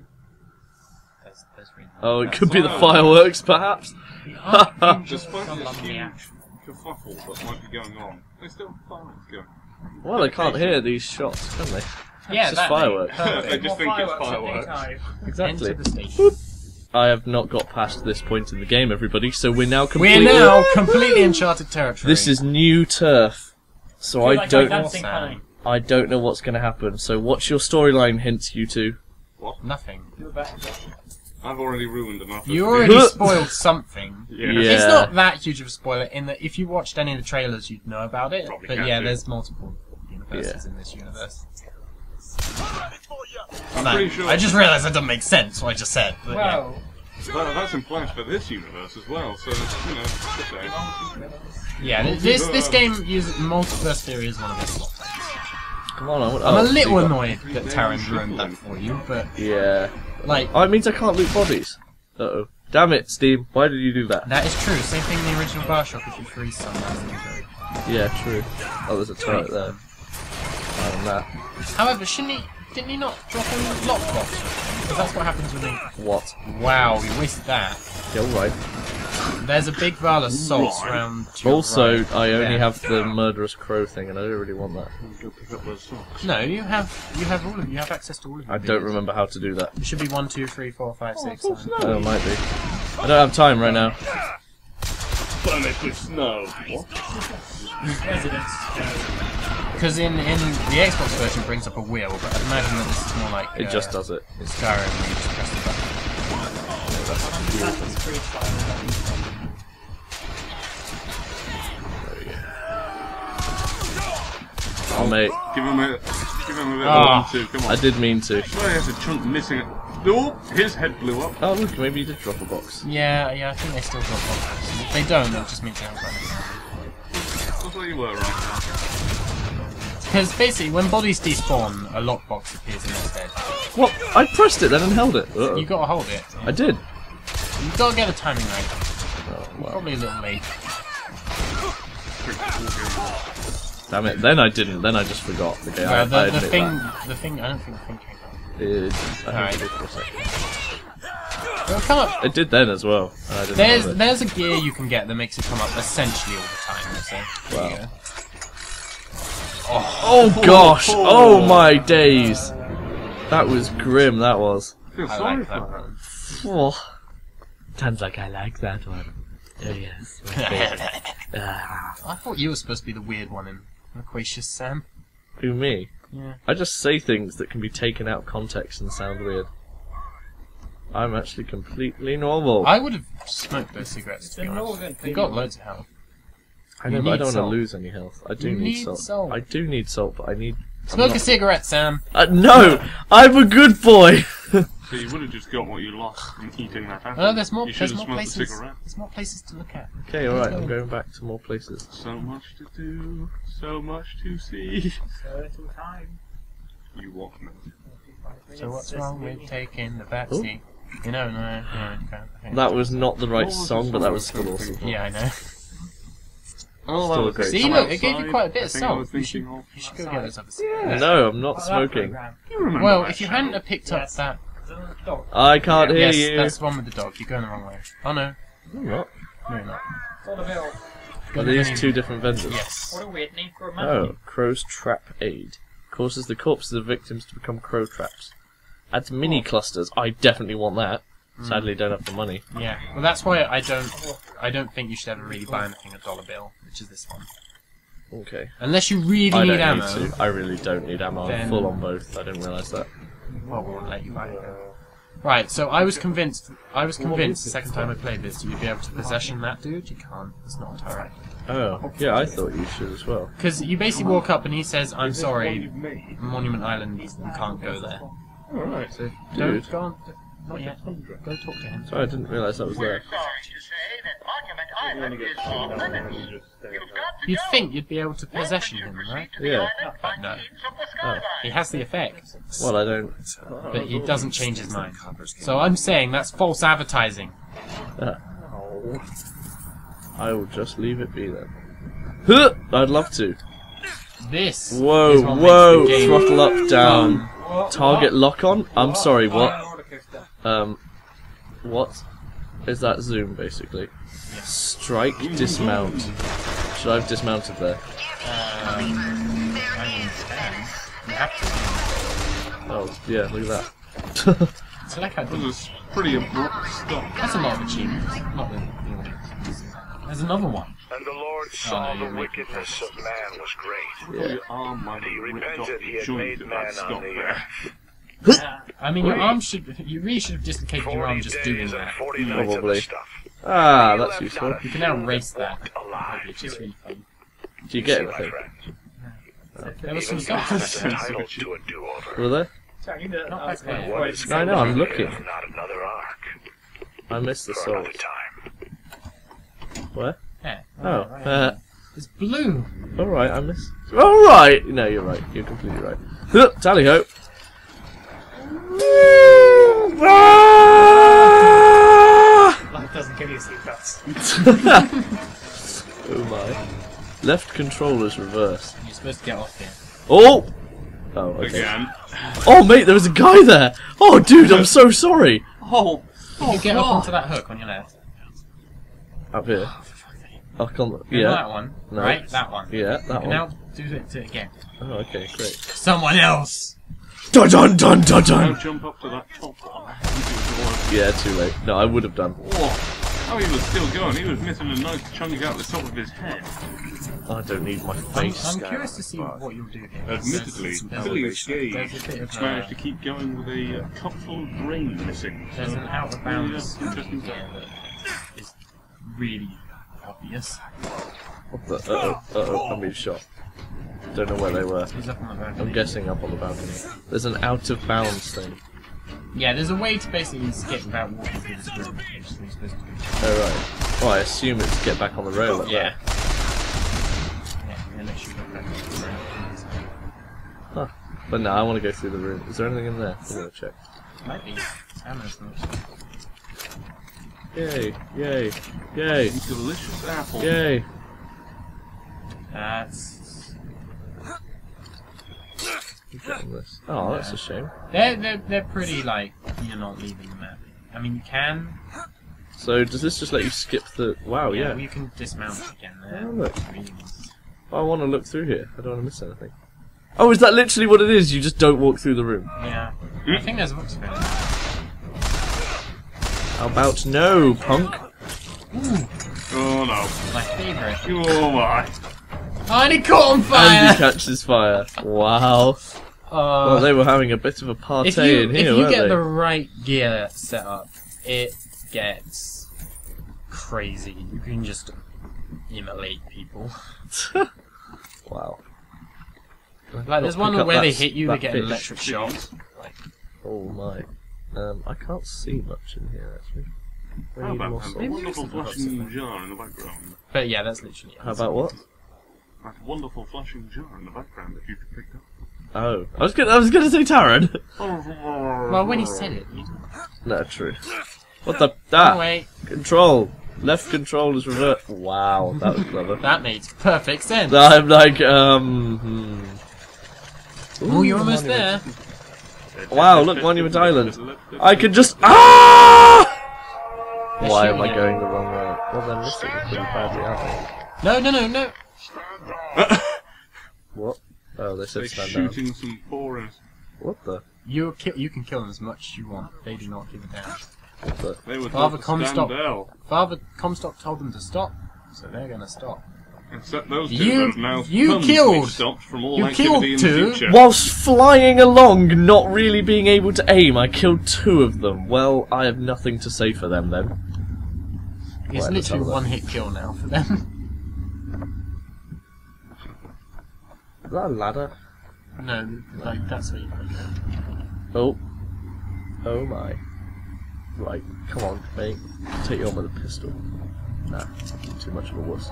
There's, there's oh, it could be the fireworks, perhaps? Despite this huge kerfuffle that might be going on, there's still fireworks going on. Well, they can't hear these shots, can they? Yeah, it's just fireworks. They just think it's fireworks. Exactly. I have not got past this point in the game, everybody, so we're now completely... We're now completely uncharted territory. This is new turf, so I, I like don't... I, I don't know what's going to happen. So what's your storyline hints, you two? What? Nothing. I've already ruined enough. You already spoiled something. Yeah. Yeah. It's not that huge of a spoiler, in that if you watched any of the trailers, you'd know about it. Probably but yeah, do. there's multiple universes yeah. in this universe. I'm no, pretty sure. I just realised that doesn't make sense what I just said. But well, yeah. that, that's implied for this universe as well, so you know. Okay. Yeah, multiverse. this this game uses multiverse theory as one of its plot things. Come on, I would, I'm oh, a little annoyed that Tarrin ruined that for you, but yeah, like oh, it means I can't loot bodies. Uh oh, damn it, Steve! Why did you do that? That is true. Same thing in the original Bioshock. If you freeze something. Yeah, true. Oh, there's a turret there. Oh, nah. However, shouldn't he? Didn't he not drop all the lock box? Because that's what happens when he. What? Wow, you wasted that. Yeah, alright. There's a big vial of salts around. Also, right. I only yeah. have the murderous crow thing, and I don't really want that. Go pick up those socks. No, you have you have all of you have access to all of them. I don't videos. remember how to do that. It should be one, two, three, four, five, oh, six. Seven. Oh, it might be. I don't have time right now. Burn it with snow. What? Because in, in the Xbox version, it brings up a wheel, but I'd imagine that this is more like... It uh, just does it. It's Skyrim, where you just press the button. Yeah, oh, mate. Give him a, give him a bit oh, of one, two, come on. I did mean to. Well, he has a chunk missing. Oh, his head blew up. Oh, look, maybe he did drop a box. Yeah, yeah, I think they still drop boxes. If they don't, that just means they haven't got anything. That's what you were, right? Because basically, when bodies despawn, a lockbox appears in their stead. What? I pressed it then and held it. Uh-oh. You gotta hold it. I did. You gotta get the timing right. Oh, well. Probably a little late. Damn it! Then I didn't. Then I just forgot. Okay, well, I, the, I the thing, that. the thing. I don't think the thing came out. It, I right. it, did for a second. It'll come up. It did then as well. I didn't there's there's a gear you can get that makes it come up essentially all the time. So there wow. you go. Oh, oh gosh! Oh, oh. oh my days! That was grim, that was. I, I like that one. Oh. Sounds like I like that one. Oh yes. I thought you were supposed to be the weird one in Loquacious Sam. Who, me? Yeah. I just say things that can be taken out of context and sound weird. I'm actually completely normal. I would have smoked those cigarettes, to be honest. They've got loads of health. I know, but I don't want to lose any health. I do need, need salt. salt. I do need salt, but I need Smoke not... a cigarette, Sam. Uh, no, I'm a good boy. So you would have just got what you lost from eating that apple. Oh, there's more, you there's more places. There's more places to look at. Okay, alright, I'm going back to more places. So much to do, so much to see. So little time. You walk me. So what's wrong with taking the backseat? You know, no, no, no, no. That was not the right song, but that was still awesome. Yeah, I know. Oh, see, look, it gave you quite a bit of salt. You should, you should go get those other cigarettes. No, I'm not smoking. Well, if you hadn't have picked up that... Dog. I can't yeah, hear yes, you. That's the one with the dog. You're going the wrong way. Oh no. No, you're not. No, you're not. Are these two different vendors? Yes. What a weird name for a man. Oh, Crow's Trap Aid. Causes the corpses of victims to become crow traps. Adds mini clusters. I definitely want that. Mm. Sadly, don't have the money. Yeah. Well, that's why I don't. I don't think you should ever really buy anything a dollar bill, which is this one. Okay. Unless you really I need don't ammo. Need to. I really don't need ammo. Then... I'm full on both. I didn't realise that. Well, we won't let you buy it. Right, so I was convinced, I was convinced the second time I played this, you'd be able to possession that dude. You can't. It's not Tarrin. Oh, yeah, I thought you should as well. Because you basically walk up and he says, I'm sorry, Monument Island, you can't go there. Alright, so dude. Go on, not yet. Go talk to him. Sorry, I didn't realise that was there. You'd think you'd be able to possession him, right? Yeah. But no. Oh. He has the effect. Well, I don't... But he doesn't change his mind. So I'm saying that's false advertising. Ah. I will just leave it be then. Huh! I'd love to. This Whoa, is what whoa! Makes the game. Throttle up, down. Um, Target lock on? I'm sorry, what? Um, what? Is that zoom, basically? Yes. Strike, dismount. Should I have dismounted there? Um, oh, yeah, look at that. So that was a pretty abrupt stop. That's a lot of achievements. Not really. There's another one. And the Lord saw oh, the wickedness of man was great. Yeah. Oh, he repented he had made man on the earth. Yeah. I mean, your arm should—you really should have dislocated your arm just doing that. Probably. Ah, that's useful. You can now race that. Which is really fun. Do you get anything? No. There was some guys. Were there? Not back there. I know. I'm looking. I missed the soul. Where? Yeah. Oh. Uh, it's blue. All right. I missed. All right. No, you're right. You're completely right. Tally ho. Life doesn't give you sleep bells. Oh my. Left control is reversed. You're supposed to get off here. Oh! Oh, okay. Again. Oh, mate, there was a guy there! Oh, dude, I'm so sorry! Oh, oh you get God. Up onto that hook on your left. Up here. Oh, for fuck's sake. Up on the... Yeah. That one. No. Right? That one. Yeah, that you one. Now do it, do it again. Oh, okay, great. Someone else! Dun dun dun dun dun! Now jump up to that top one. Yeah, too late. No, I would have done. Oh, he was still going. He was missing a nice chunk out the top of his head. I don't need my face. I'm, I'm curious to see what you'll do here. Admittedly, Billy Escage managed to keep going with a uh, cupful of grain missing. There's an out of bounds interesting thing that is really obvious. What the? Uh oh, uh oh, I'm being shot. Don't know where they were. I'm guessing up on the balcony. There's an out of bounds thing. Yeah, there's a way to basically skip without walking through this room. Oh right. Well, I assume it's get back on the rail. Yeah. Yeah, unless you get back on the rail. Huh. But no, I want to go through the room. Is there anything in there? I'm gonna check. Might be. Yay! Yay! Yay! Delicious apple. Yay! That's. This. Oh, yeah. That's a shame. They're, they're, they're pretty, like, you're not leaving the map. I mean, you can... So, does this just let you skip the... Wow, yeah. Yeah. You can dismount again there. Oh, look. I want to look through here. I don't want to miss anything. Oh, is that literally what it is? You just don't walk through the room? Yeah. Mm. I think there's a box there. How about no, punk? Ooh. Oh, no. My favourite. Oh, my. Oh, and he caught on fire! And he catches fire. Wow. Uh, well, they were having a bit of a party in here, weren't they? If you get the right gear set up, it gets crazy. You can just immolate people. Wow. Like, there's one where they hit you, they get an electric shot. Oh my. Um, I can't see much in here, actually. We How about that wonderful flashing jar in the background? But yeah, that's literally it. How about what? That wonderful flashing jar in the background that you could pick up. Oh. I was gonna, I was gonna say Tarrin. Well, when he said it, you didn't. No, true. What the... Ah! Wait. Control! Left control is revert. Wow, that was clever. That makes perfect sense. I'm like, um... Hmm. Ooh, oh, you're almost monument. there. Wow, look, Monument Island. I can just... Ah! Why am I going the wrong way? Well, they're missing pretty badly, aren't they? No, no, no, no! What? Oh, they said stand down. They're shooting some foreigners. What the? You you can kill them as much as you want. They do not give a damn. What the? They were Father Comstock. Father Comstock told them to stop, so they're going to stop. Except those two you, have now you killed. Stopped from all you killed in two the whilst flying along, not really being able to aim. I killed two of them. Well, I have nothing to say for them then. It's Where literally one hit kill now for them. Is that a ladder? No, like that's what you put it. Oh. Oh my. Right, come on, mate. I'll take you on with a pistol. Nah, too much of a wuss.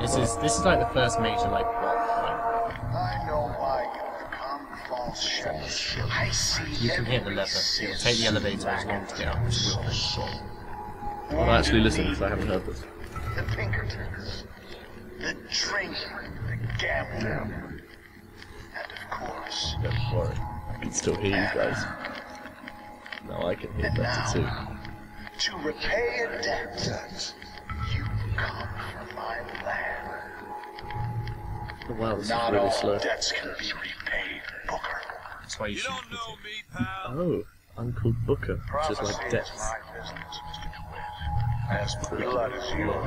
This oh. is this is like the first major like plot point. I know why you've become false shit. I see. You can hear the lever. It'll take the elevator as long to get out. Well, actually listen, because I haven't heard this. The Pinkertons. The drinker. Gamble. And of course. Don't worry, I can still hear you guys. Now I can hear better too. To repay a debt, you come from my land. Oh, wow, this Not is really all slow. Debts can be repaid, Booker. That's why you, you should. Don't know me, pal. Oh, Uncle Booker, which is like debts. As blood as you. You know why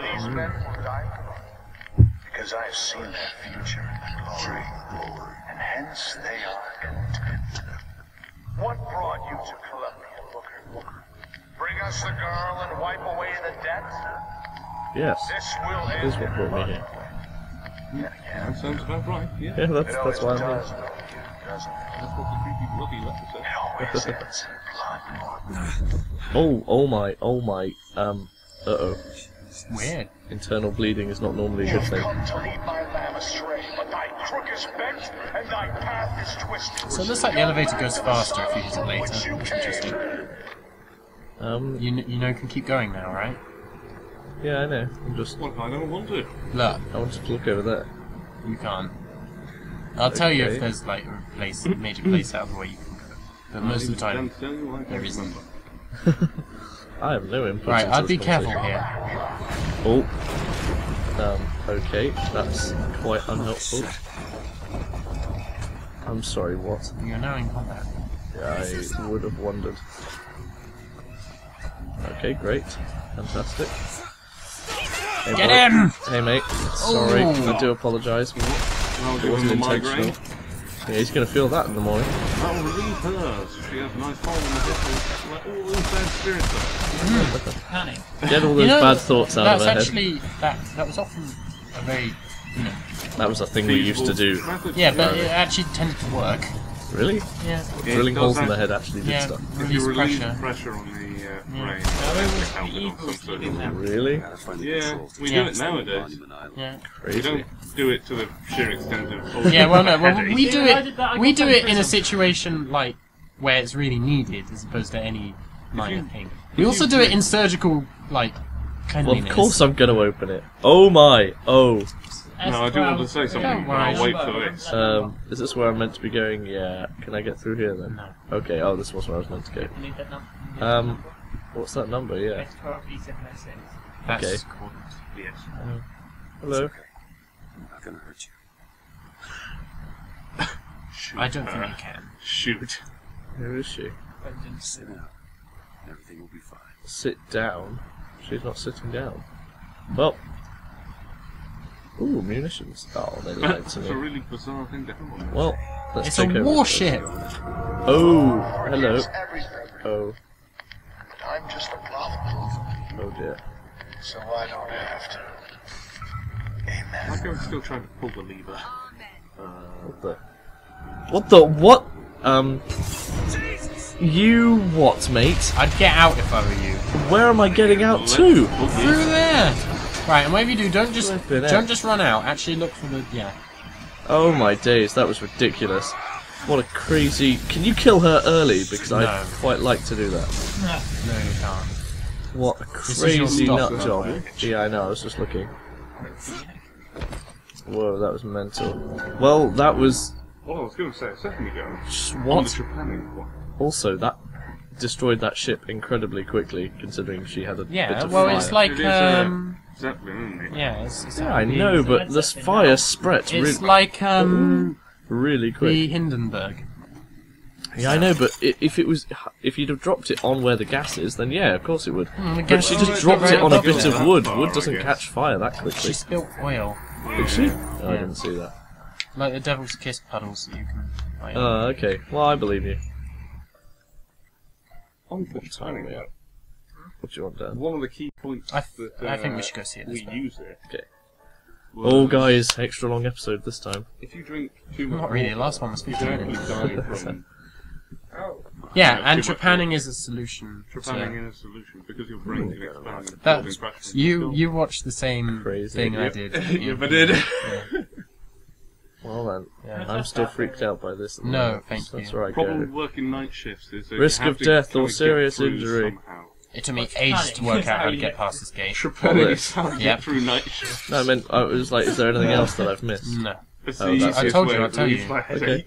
these men were dying? Because I've seen their future and glory, and hence they are content. What brought you to Columbia, Booker? Bring us the girl and wipe away the debt? Yes, this will end is what brought me here. Yeah, yeah. That sounds about right, yeah. Yeah, that's, that's why I'm here. Does, that's what the creepy bloody letter says. Oh, oh my, oh my, um, uh-oh. Weird. Internal bleeding is not normally a good thing. So it looks like the elevator goes faster if you hit it later, which is interesting. Um, you, kn you know you can keep going now, right? Yeah, I know. I'm just... Well, I don't want to. Look. I want to look over there. You can't. I'll okay. tell you if there's like a place, major place out of the way you can go. But most of the time, there isn't. I have no input. Right, I'd be careful here. Oh. Um, okay, that's quite unhelpful. I'm sorry, what? You're now in combat. Yeah, I would have wondered. Okay, great. Fantastic. Hey, Get mate. him! Hey, mate. Sorry, oh. I do apologise. It wasn't intentional. Yeah, he's going to feel that in the morning. I'll relieve her, so she has a nice hole in the distance. Let all those bad spirits out. Get all those you know, bad thoughts out of her head. That's actually, that, that was often a very, you know... That was a thing we used to do. Yeah, but it actually tended to work. Really? Yeah. yeah Drilling holes in the head actually did yeah, stuff. If you release pressure. pressure on the uh, yeah. brain, yeah. No, it was the evil thing. Really? Yeah, we yeah. do it nowadays. Yeah. Crazy. We don't do it to the sheer extent of... Yeah, well, no, well, we do it, we do it in a situation, like, where it's really needed, as opposed to any minor thing. We also do it in surgical, like, cleanliness. Well, of course I'm going to open it. Oh my, oh... No, I do want to say something, but I'll wait for this. Um, is this where I'm meant to be going? Yeah. Can I get through here then? No. Okay, oh, this was where I was meant to go. Um, what's that number? Yeah. That's okay. Yes. Um, hello. Okay. I'm not going to hurt you. I don't think you can. Shoot. Who is she? Sit down. Everything will be fine. Sit down? She's not sitting down. Well... Ooh, munitions. Oh, they lied to me. That's a really bizarre thing to happen. Well, let's it's take a over warship! This. Oh, hello. Oh. I'm just a Oh dear. So I don't have to. Amen. I'm still trying to pull the lever. Uh, what the? What the? What? Um. Jesus. You what, mate? I'd get out if I were you. Where am I getting out to? Through there. Right, and whatever you do, don't just don't just run out. Actually, look for the yeah. Oh my days, that was ridiculous. What a crazy... Can you kill her early? Because no. I'd quite like to do that. No, you can't. What a crazy nut job. Right? Yeah, I know, I was just looking. Whoa, that was mental. Well, that was... Oh, I was going to say a second ago. What? Also, that destroyed that ship incredibly quickly, considering she had a yeah, bit of well, fire. Yeah, well, it's like... It um... is, uh, exactly, isn't it? Yeah, it's, it's yeah I know, but this fire spreads really... It's like... um. Ooh. Really quick. The Hindenburg. Yeah, I know, but if it was, if you'd have dropped it on where the gas is, then yeah, of course it would. Mm, but she just dropped it on a bit of wood. Wood doesn't catch fire that quickly. She spilt oil. Did she? Oh, I didn't see that. Like the Devil's Kiss puddles that you can. Oh, uh, okay. Well, I believe you. I'm turning it out. What do you want, Dan? One of the key points. I, th that, uh, I think we should go see it. We use it. Okay. Oh guys, extra long episode this time. If you drink too much, not really. Last one was fifteen minutes. Yeah, and trepanning is a solution. Trepanning is a solution because your brain can expand. That's you. You watched the same thing I did. Yeah, I did. Well then, yeah. I'm still freaked out by this. No, thank you. That's right. Problem working night shifts is risk of death or serious injury. It took me ages to work out how to get past this gate. Yeah, through night shifts. No, I meant I was like, is there anything else that I've missed? No. Oh, I told you. I told you. Okay.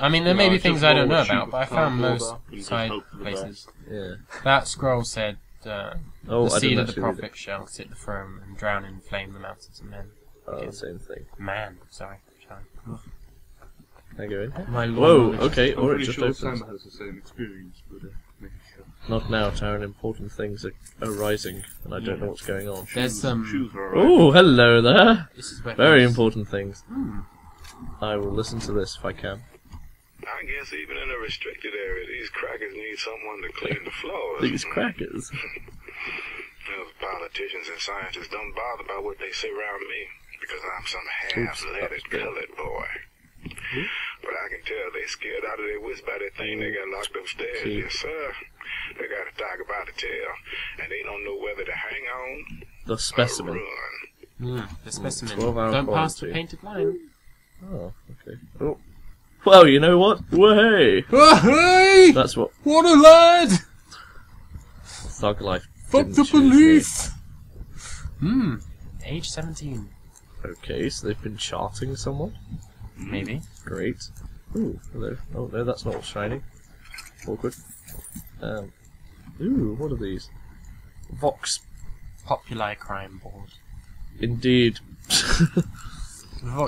I mean, there no, may be things I don't know about, but I found most side places. Yeah. That scroll said, uh, oh, "The seed of the prophet shall sit the throne and drown in flame the mountains of men." Oh, okay. Same thing. Man, sorry. Can I go in? My Lord. Whoa. Okay. I'm or it just sure opens. Sam has the same experience, but. Uh, Not now, Tarrin. Important things are arising, and I don't yeah. know what's going on. There's some... Oh, hello there! This is very important things. Hmm. I will listen to this if I can. I guess even in a restricted area, these crackers need someone to clean the floors. These crackers? Those politicians and scientists don't bother about what they say around me, because I'm some half-leaded colored boy. Hmm? But I can tell they scared out of their wits by that thing they got locked upstairs. Gee. Yes, sir. They got a dog about the tail, and they don't know whether to hang on the specimen. Or run. Mm, the specimen. Mm, don't pass the painted line. Oh, okay. Oh. Well, you know what? Way. Hey! That's what. What a lad! Thug life. Fuck the police. Hmm. Age seventeen. Okay, so they've been charting someone. Maybe. Great. Ooh, hello. Oh no, that's not shiny. Awkward. Um. Ooh, what are these? Vox Populi crime board. Indeed.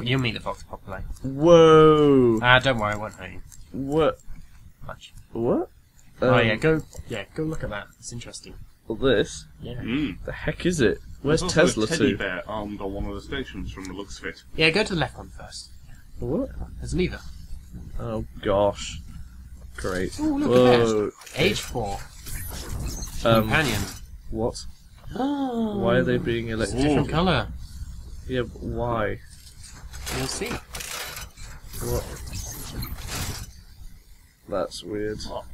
You mean the Vox Populi? Whoa. Ah, uh, don't worry, I won't hurt you. What? Much. What? Um, oh yeah, go. Yeah, go look at that. It's interesting. Well, this. Yeah. Mm. The heck is it? Where's There's Tesla to? There's a teddy bear armed on one of the stations, from the looks of it. Yeah, go to the left one first. What? There's a lever. Oh gosh. Great. Oh, look Whoa. at that. Age four. Um, Companion. What? Oh. Why are they being elected? It's a different colour. Yeah, but why? You'll see. What? That's weird. What?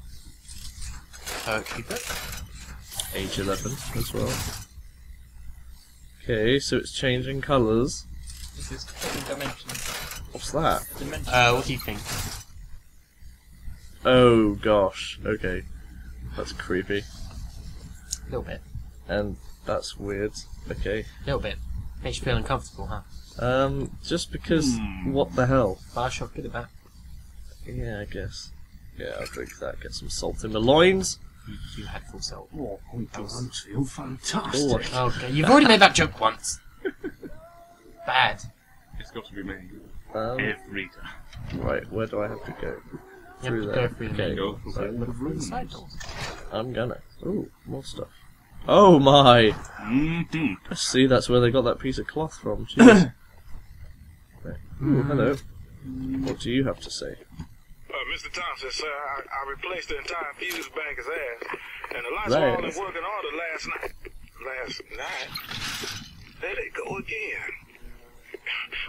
Uh, keep it. Age eleven as well. Okay, so it's changing colours. This is different dimensions. What's that? Dimensions. Uh, what do you think? Oh gosh, okay. That's creepy. A little bit. And that's weird. Okay. A little bit. Makes you feel uncomfortable, huh? Um, just because, mm. what the hell? Bioshock, get it back. Yeah, I guess. Yeah, I'll drink that, get some salt in the loins. You, you had full salt. Oh, I don't feel fantastic. Oh, okay. You've already made that joke once. Bad. It's got to be made. Um, Every time. Right, where do I have to go? Through there. Go through okay. Go through the side doors. I'm gonna. Ooh, more stuff. Oh my! Mm-hmm. See, that's where they got that piece of cloth from. Jeez. Right. Ooh, hello. What do you have to say? Uh, Mister Thompson, sir, I, I replaced the entire fuse banker's ass, and the lights were all in working order last night. Last night? There they go again.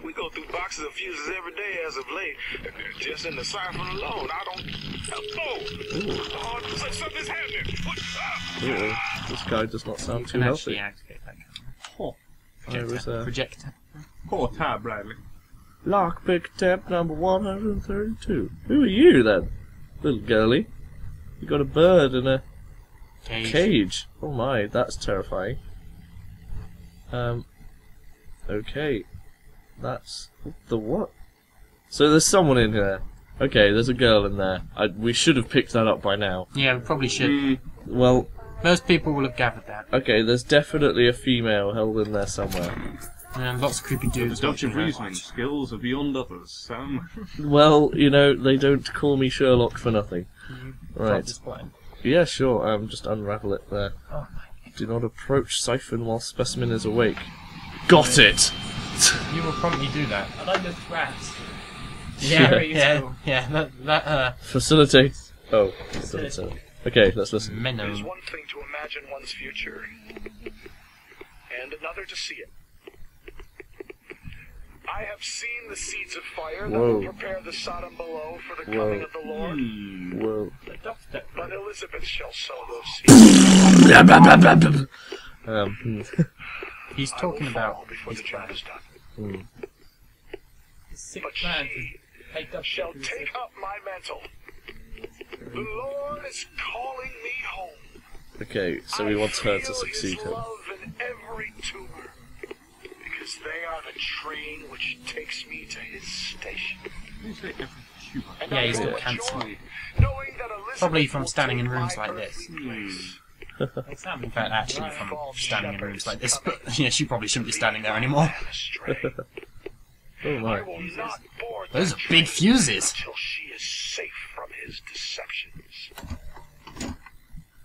We go through boxes of fuses every day as of late. Just in the siphon alone. I don't... Oh! Oh, so something's happening! What? Ah! Ooh, this guy does not sound too healthy. Activate that oh. I was, uh... Projector. Poor Ty Bradley. Lockpick tap number one hundred thirty-two. Who are you then, little girlie? You got a bird in a... Cage. Cage. Oh my, that's terrifying. Um... Okay. That's... the what? So there's someone in here. Okay, there's a girl in there. I, we should have picked that up by now. Yeah, we probably should. Mm, well... most people will have gathered that. Okay, there's definitely a female held in there somewhere. And lots of creepy dudes. The Dutch of reasoning skills are beyond others, Sam. Well, you know, they don't call me Sherlock for nothing. Mm, right. Yeah, sure, um, just unravel it there. Oh, my. Do not approach siphon while specimen is awake. Got yeah. it! You will probably do that. I like those rats. Yeah, yeah, cool. yeah. That, that uh. Facilitate. Oh, facilitate. Okay, let's listen. Menno. It is one thing to imagine one's future, and another to see it. I have seen the seeds of fire that Whoa. will prepare the Sodom below for the Whoa. coming of the Lord. Whoa. But Elizabeth shall sow those seeds. um. He's talking about before the job is done. Mm. But she shall take up my mantle. The Lord is calling me home. Okay, so we want her to succeed him. I feel His love in every tumor, because they are the train which takes me to His station. And yeah, he's got cancer. Probably from standing in rooms like this. Mm. In fact, actually, from standing in rooms like this, but yeah, she probably shouldn't be standing there anymore. Oh my! Those are big fuses. She is safe from his deceptions.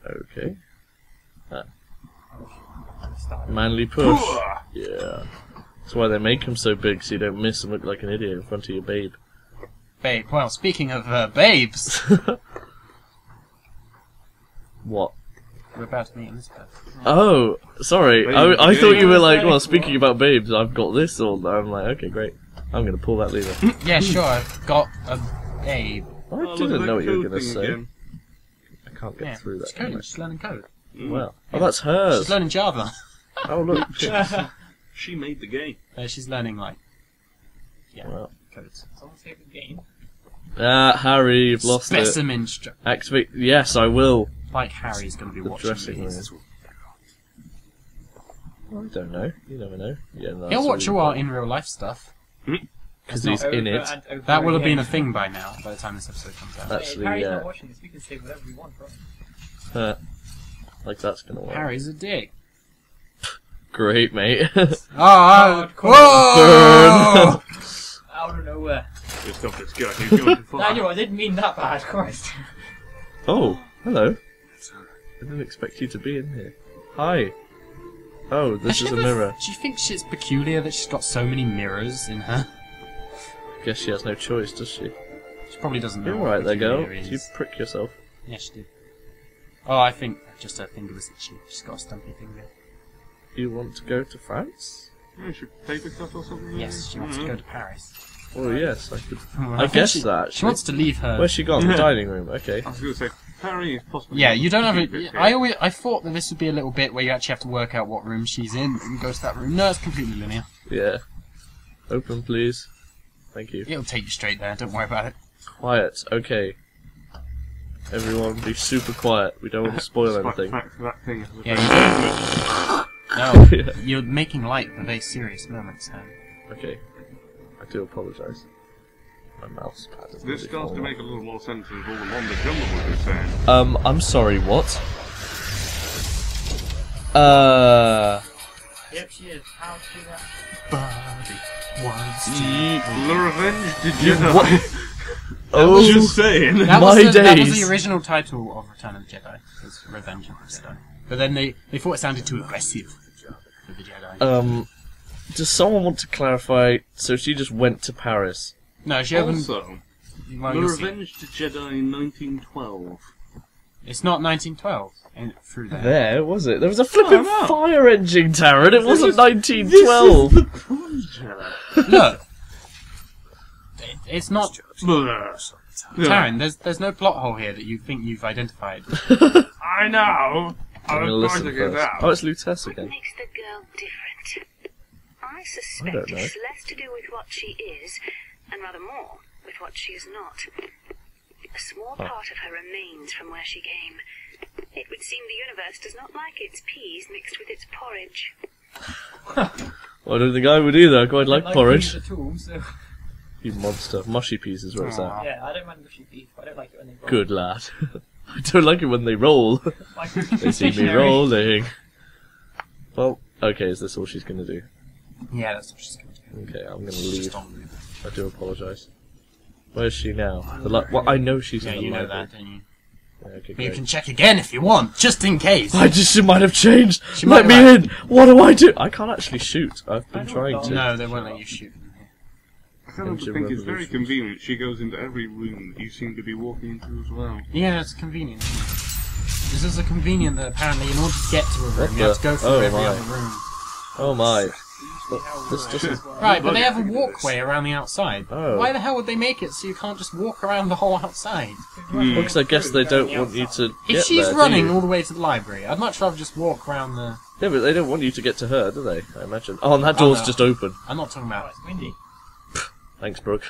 Okay. Ah. Manly push. Yeah. That's why they make them so big, so you don't miss and look like an idiot in front of your babe. Babe. Well, speaking of uh, babes. What? We're about to meet Elizabeth. Oh, sorry. I, I thought you were like, well, speaking about babes, I've got this. Or I'm like, okay, great. I'm gonna pull that lever. Yeah, sure. I've got a babe. I didn't know what you were gonna say. Again. I can't get yeah, through that. It's code. She's learning code. Mm. Wow. Oh, that's hers. She's learning Java. Oh look, she made the game. Uh, she's learning like, yeah, wow. codes. Someone save the game. Ah, Harry, you've lost Specimen it. Specimen struct. Activate. Yes, I will. Like Harry's going to be the watching these. Well, I don't know. You never know. Yeah, no, he'll watch all our in real life stuff. Because he's in it. That will have been a thing by now, by the time this episode comes out. Actually, Harry's yeah. not watching this. We can say whatever we want, bro. Uh, like that's going to work. Harry's a dick. Great, mate. Ah, oh, burn! Out of nowhere. Just off this guy. Daniel, I didn't mean that bad, Christ. Oh, hello. I didn't expect you to be in here. Hi. Oh, this is a mirror. Do you think it's peculiar that she's got so many mirrors in her? I guess she has no choice, does she? She probably doesn't know. You're right there, girl. Did you prick yourself? Yeah, she did. Oh, I think just her finger was itchy. She's got a stumpy finger. You want to go to France? Yeah, she paper cut or something. Yes, she wants to go to Paris. Oh yes, I could. I guess that. She wants to leave her. Where's she gone? The dining room. Okay. I was going to say. Harry, possibly yeah, you don't have a... I, always, I thought that this would be a little bit where you actually have to work out what room she's in and go to that room. No, it's completely linear. Yeah. Open, please. Thank you. It'll take you straight there, don't worry about it. Quiet, okay. Everyone be super quiet. We don't want to spoil anything. That thing yeah, you no, you're making light for very serious moments, Sam. Okay. I do apologise. My mouse pad is this starts to make a little more sense of all the wonder jumble we're saying. Um, I'm sorry, what? Uh. Yep, she is. How she that? Body wants to. The Revenge? Did you know? What? Oh, I'm just saying. That was, my the, days. that was the original title of Return of the Jedi. It was Revenge of the Jedi. But then they, they thought it sounded too aggressive for the Jedi. Um, does someone want to clarify? So she just went to Paris. No, she also, haven't... The Revenge of the Jedi nineteen twelve. It's not nineteen twelve in, through there. There, was it? There was a flipping oh, fire engine, Tarrin. It wasn't nineteen twelve. The... Look. It, it's not... Tarrin, there's, there's no plot hole here that you think you've identified. I know. I was going to get out. Oh, it's Lutece again. What makes the girl different? I suspect I it's less to do with what she is, and rather more with what she is not. A small oh. part of her remains from where she came. It would seem the universe does not like its peas mixed with its porridge. Well, I don't think I would either. I quite like, like porridge. At all, so. You monster. Mushy peas is where it's at. Yeah, I don't mind mushy peas, but I don't like it when they roll. Good lad. I don't like it when they roll. They see me rolling. Well, okay, is this all she's going to do? Yeah, that's all she's going to do. Okay, I'm going to leave. I do apologise. Where's she now? The li well, I know she's yeah, in the you library. Know that, don't you? Yeah, okay, you can check again if you want, just in case. I just she might have changed. She let me have... in. What do I do? I can't actually shoot. I've been trying know. to. No, they won't let you shoot. I kind of think it's very convenient. She goes into every room that you seem to be walking into as well. Yeah, it's convenient. Isn't it? This is a convenient that apparently in order to get to a room, you have to go through oh every my. other room. Oh my. This doesn't right, but they have a walkway around the outside. Oh. Why the hell would they make it so you can't just walk around the whole outside? Mm. Because I guess they don't want you to get If she's there, running all the way to the library, I'd much rather just walk around the... Yeah, but they don't want you to get to her, do they? I imagine. Oh, and that door's oh, no. just open. I'm not talking about... Oh, it's windy. Thanks, Brooke.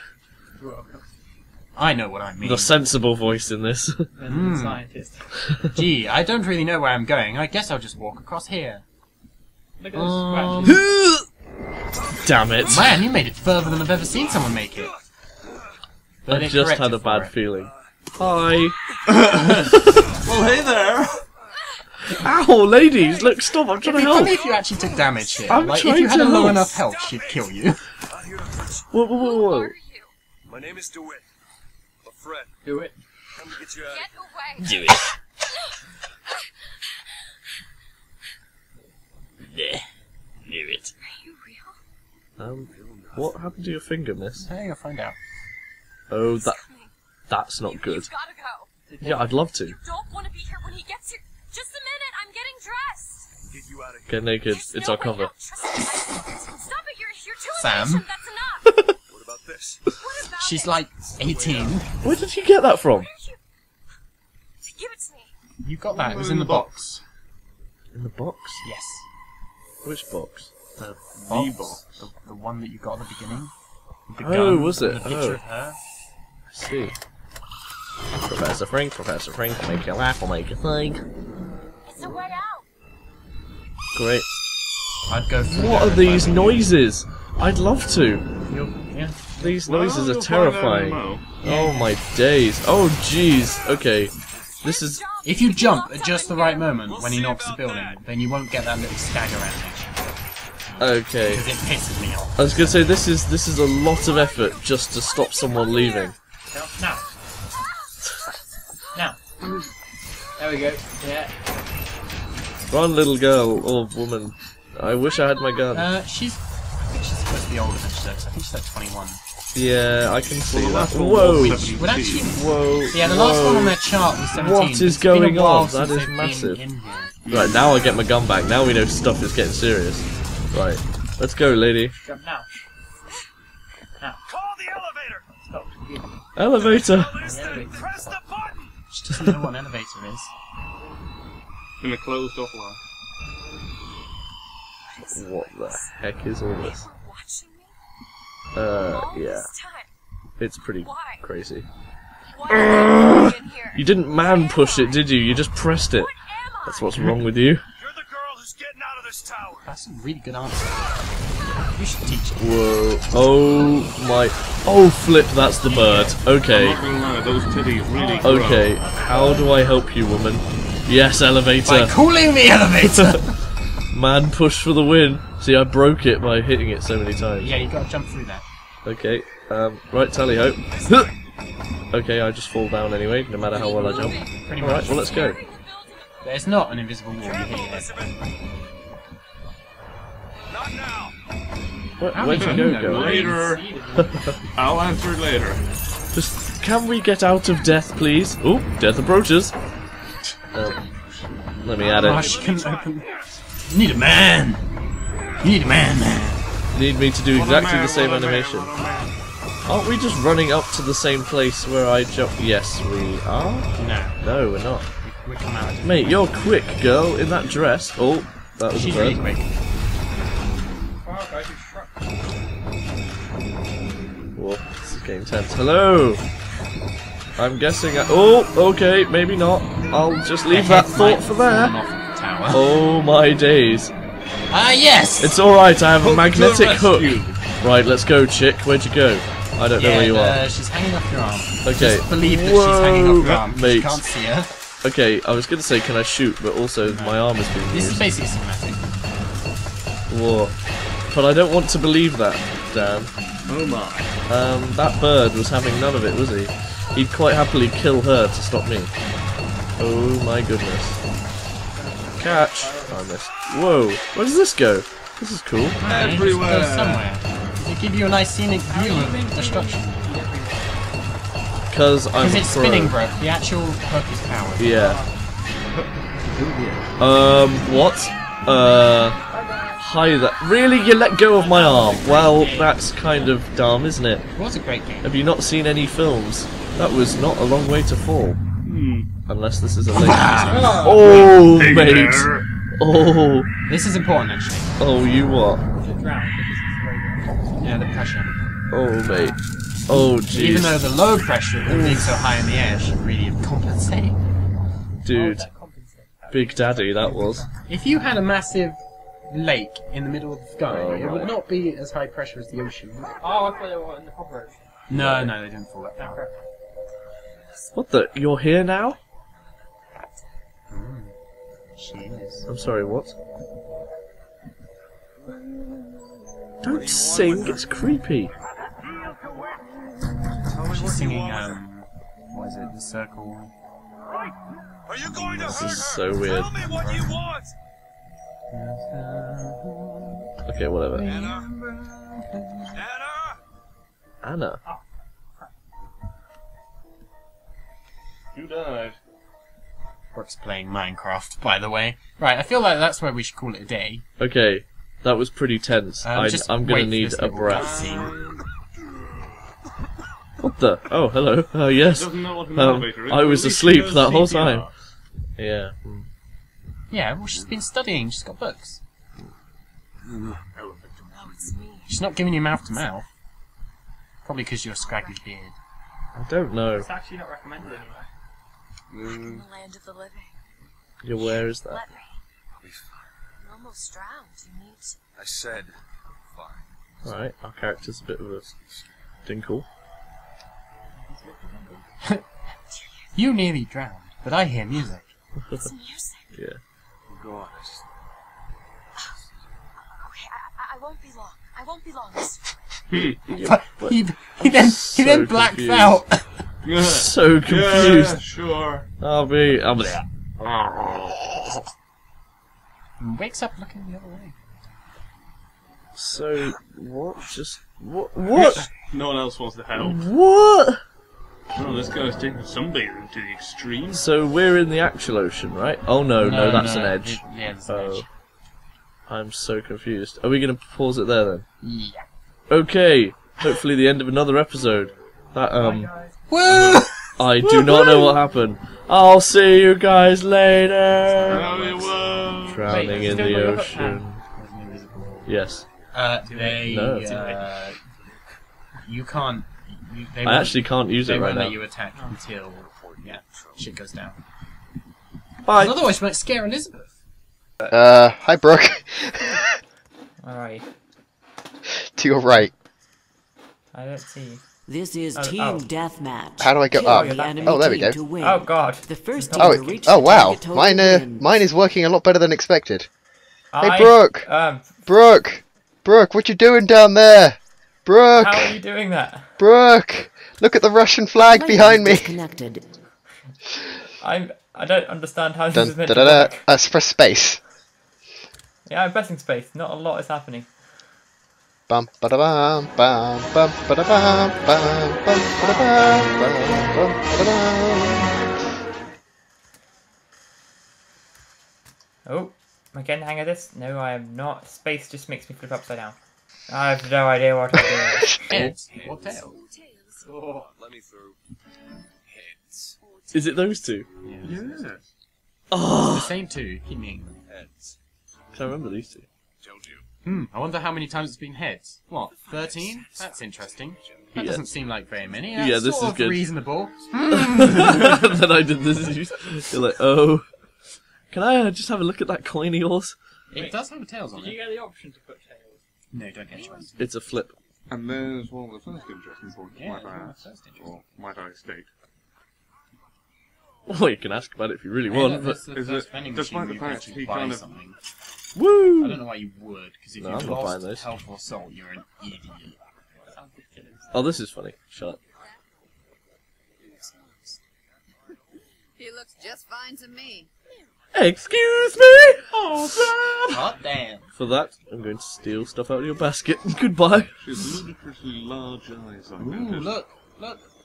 I know what I mean. The sensible voice in this. Mm. Scientist. Gee, I don't really know where I'm going. I guess I'll just walk across here. Look at um... this. Damn it! Man, you made it further than I've ever seen someone make it. But I just had a bad it. feeling. Hi. Well, hey there. Ow, ladies! Hey. Look, stop! I'm trying It'd to help. It'd be funny if you actually took damage here. I'm like, trying if you had to a low enough health, she'd kill you. Whoa, whoa, whoa, whoa! Who are you? My name is DeWitt. A friend. DeWitt. Come get you out. Get away. DeWitt. Yeah. Knew it. Are you real? Um, what happened to your finger, miss? Hey, I'll find out. Oh, that... That's not good. You've gotta go. Yeah, I'd love to. You don't want to be here when he gets here. Just a minute, I'm getting dressed. Get you out of here. Get naked. There's it's no our cover. Stop it, you're, you're too Sam. That's enough. What about this? What about She's like eighteen. Where did you get that from? You... Give it to me. You got that. It was in the box. In the box? Yes. Which box? The box. box. The, the one that you got at the beginning. The oh, gun, was it? The picture oh. of her. I see. Professor Frank, Professor Frank, make you laugh, I'll make you think. It's a way out. Great. I'd go through What are these noises? You. I'd love to. Yeah. These well, noises are terrifying. Oh my days. Oh jeez. Okay. This is... If you jump at just the right moment we'll when he knocks the building, that. then you won't get that little stagger animation. Okay. Because it pisses me off. I was gonna say this is this is a lot of effort just to stop someone leaving. Now. Now. There we go. Yeah. Run, little girl or woman. I wish I had my gun. Uh, she's. I think she's supposed to be older than she looks. I think she's like twenty-one. Yeah, I can see well, that. Whoa! Which would actually, Whoa! Yeah, the last Whoa. one on their chart was seventeen. What is going on? That is massive. In, in right, now I get my gun back. Now we know stuff is getting serious. Right, let's go, lady. Jump now. Now. Call the elevator! Stop. Yeah. Elevator! The elevator. Press the button! She doesn't know what an elevator is. In a closed off line. What the heck is all this? Uh, yeah. It's pretty Why? crazy. Why you didn't man-push it, did you? You just pressed it. What That's what's wrong with you. You're the girl who's getting out of this tower. That's a really good answer. You should teach it. Whoa. Oh, my. Oh, flip, that's the bird. Okay. Okay, how do I help you, woman? Yes, elevator. By calling the elevator. Man, push for the win. See, I broke it by hitting it so many times. Yeah, you gotta jump through that. Okay, um, right, tally ho. Okay, I just fall down anyway, no matter how well I jump. Pretty Alright, well, let's go. There's not an invisible wall. Not now. Where, where'd you go, girl? Later. I'll answer later. Just, can we get out of death, please? Oh, death approaches. Oh. Let me at it. Gosh, can I, can... Need a man! Need a man, man! Need me to do exactly the same animation. Aren't we just running up to the same place where I jump? Yes, we are? No. No, we're not. We come out of Mate, you're quick, girl, in that dress. Oh, that was She's a bird. Really quick. Whoa, this is getting tense. Hello! I'm guessing I... Oh, okay, maybe not. I'll just leave that thought for there. Oh my days. Ah, uh, yes! It's alright, I have hook a magnetic hook. Right, let's go, chick. Where'd you go? I don't yeah, know where you uh, are. She's hanging off your arm. Okay. Just believe that Whoa, she's hanging off your arm. Mate. You can't see her. Okay, I was going to say, can I shoot? But also, no. My arm is being This used. Is basically cinematic. Whoa. But I don't want to believe that, Dan. Oh my. Um, that bird was having none of it, was he? He'd quite happily kill her to stop me. Oh my goodness. Catch! I missed. Whoa, where does this go? This is cool. Everywhere! It somewhere. They give you a nice scenic view of destruction. Because I'm Because it's pro. spinning, bro. The actual hook is powered. Yeah. Um, what? Uh, hi there. Really? You let go of my arm? Well, that's kind of dumb, isn't it? It was a great game. Have you not seen any films? That was not a long way to fall. Hmm. Unless this is a late Oh, mate! Oh! This is important, actually. Oh, you what? Yeah, the pressure. Oh, mate. Oh, jeez. Even though the low pressure of being so high in the air should really have compensated. Dude. Big Daddy, that was. If you had a massive lake in the middle of the sky, oh, it right. would not be as high pressure as the ocean. Oh, I thought they were in the proper ocean. No, no, they didn't fall that far. What the? You're here now? Mm, she is. I'm sorry, what? Don't sing, it's creepy. She's singing, um, what is it, The Circle? Are you going to this hurt is so her? weird. Tell me what you want. Okay, whatever. Anna? Anna? Anna? Oh. You died. Brooke's playing Minecraft, by the way. Right, I feel like that's where we should call it a day. Okay, that was pretty tense. Um, I, I'm gonna need a breath. What the? Oh, hello. Oh, yes. Um, I was asleep that whole time. Yeah. Yeah, well, she's been studying. She's got books. She's not giving you mouth to mouth. Probably because you're scraggly beard. I don't know. It's actually not recommended anyway. In the land of the living. Yeah, where is that? Let me. I'll be fine. You're almost drowned. You need to. I said, fine. Alright, our character's a bit of a dinkle. You nearly drowned, but I hear music. It's music. Yeah. Go on. Just... Okay, I, I won't be long. I won't be long. But he he then so he then blacked confused. out. Yeah. So confused. Yeah, sure. I'll be. I'll be there. Wakes up looking the other way. So what? Just what? What? No one else wants to help. What? Oh, this guy's taking sunbathing to the extreme. So we're in the actual ocean, right? Oh no, no, no that's no. an edge. It, yeah, that's oh. an edge. I'm so confused. Are we gonna pause it there then? Yeah. Okay. Hopefully the end of another episode. That um. Woo! I do not know what happened. I'll see you guys later. Drowning Wait, in the ocean. Yes. Uh, they. No. Uh, you can't. You, they I actually can't use it right now. They won't let you attack until yeah, shit goes down. Bye. Otherwise, you might scare Elizabeth. Uh, hi, Brooke. Alright. To your right. I don't see you. This is oh, Team oh. Deathmatch. How do I go up? Oh, oh, there we go. Oh, God. The first team oh, to reach oh, wow. Mine, uh, mine is working a lot better than expected. I, hey, Brooke. Um, Brooke. Brooke, what you doing down there? Brooke! How are you doing that? Brooke! Look at the Russian flag behind me! I'm, I don't understand how dun, this is meant da, da, da. to work. Uh, press space. Yeah, I'm pressing space. Not a lot is happening. Bum ba da bum bum bum ba da bum bum bum ba da bum bum bum ba da bum. Oh, am I getting the hang of this? No, I am not. Space just makes me flip upside down. I have no idea what I'm doing. What the hell? Oh, let me through. Heads. Is it those two? Yeah. yeah. Oh, it's the same two. He mean heads. Can I remember these two? Told you. Hmm. I wonder how many times it's been heads. What? Thirteen? That's interesting. That yeah. doesn't seem like very many. That's yeah, this sort is of good. Reasonable. Then I did this. You're like, oh. Can I just have a look at that coin of yours? It Wait, does have a tails on did it. Did you get the option to put tails? No, you don't get choice. It's a flip. And there's one of the first interesting points, yeah, might I ask, or might I state. Well, you can ask about it if you really want, yeah, but... Is it, despite the fact he kind of... Something. Woo! I don't know why you would, because if no, you lost health or soul, you're an idiot. Oh, this is funny. Shut up. He looks just fine to me. Excuse me! Oh, Sam! Hot damn! For that, I'm going to steal stuff out of your basket. Goodbye. She's ludicrously large eyes, I Ooh, noticed. Look, look!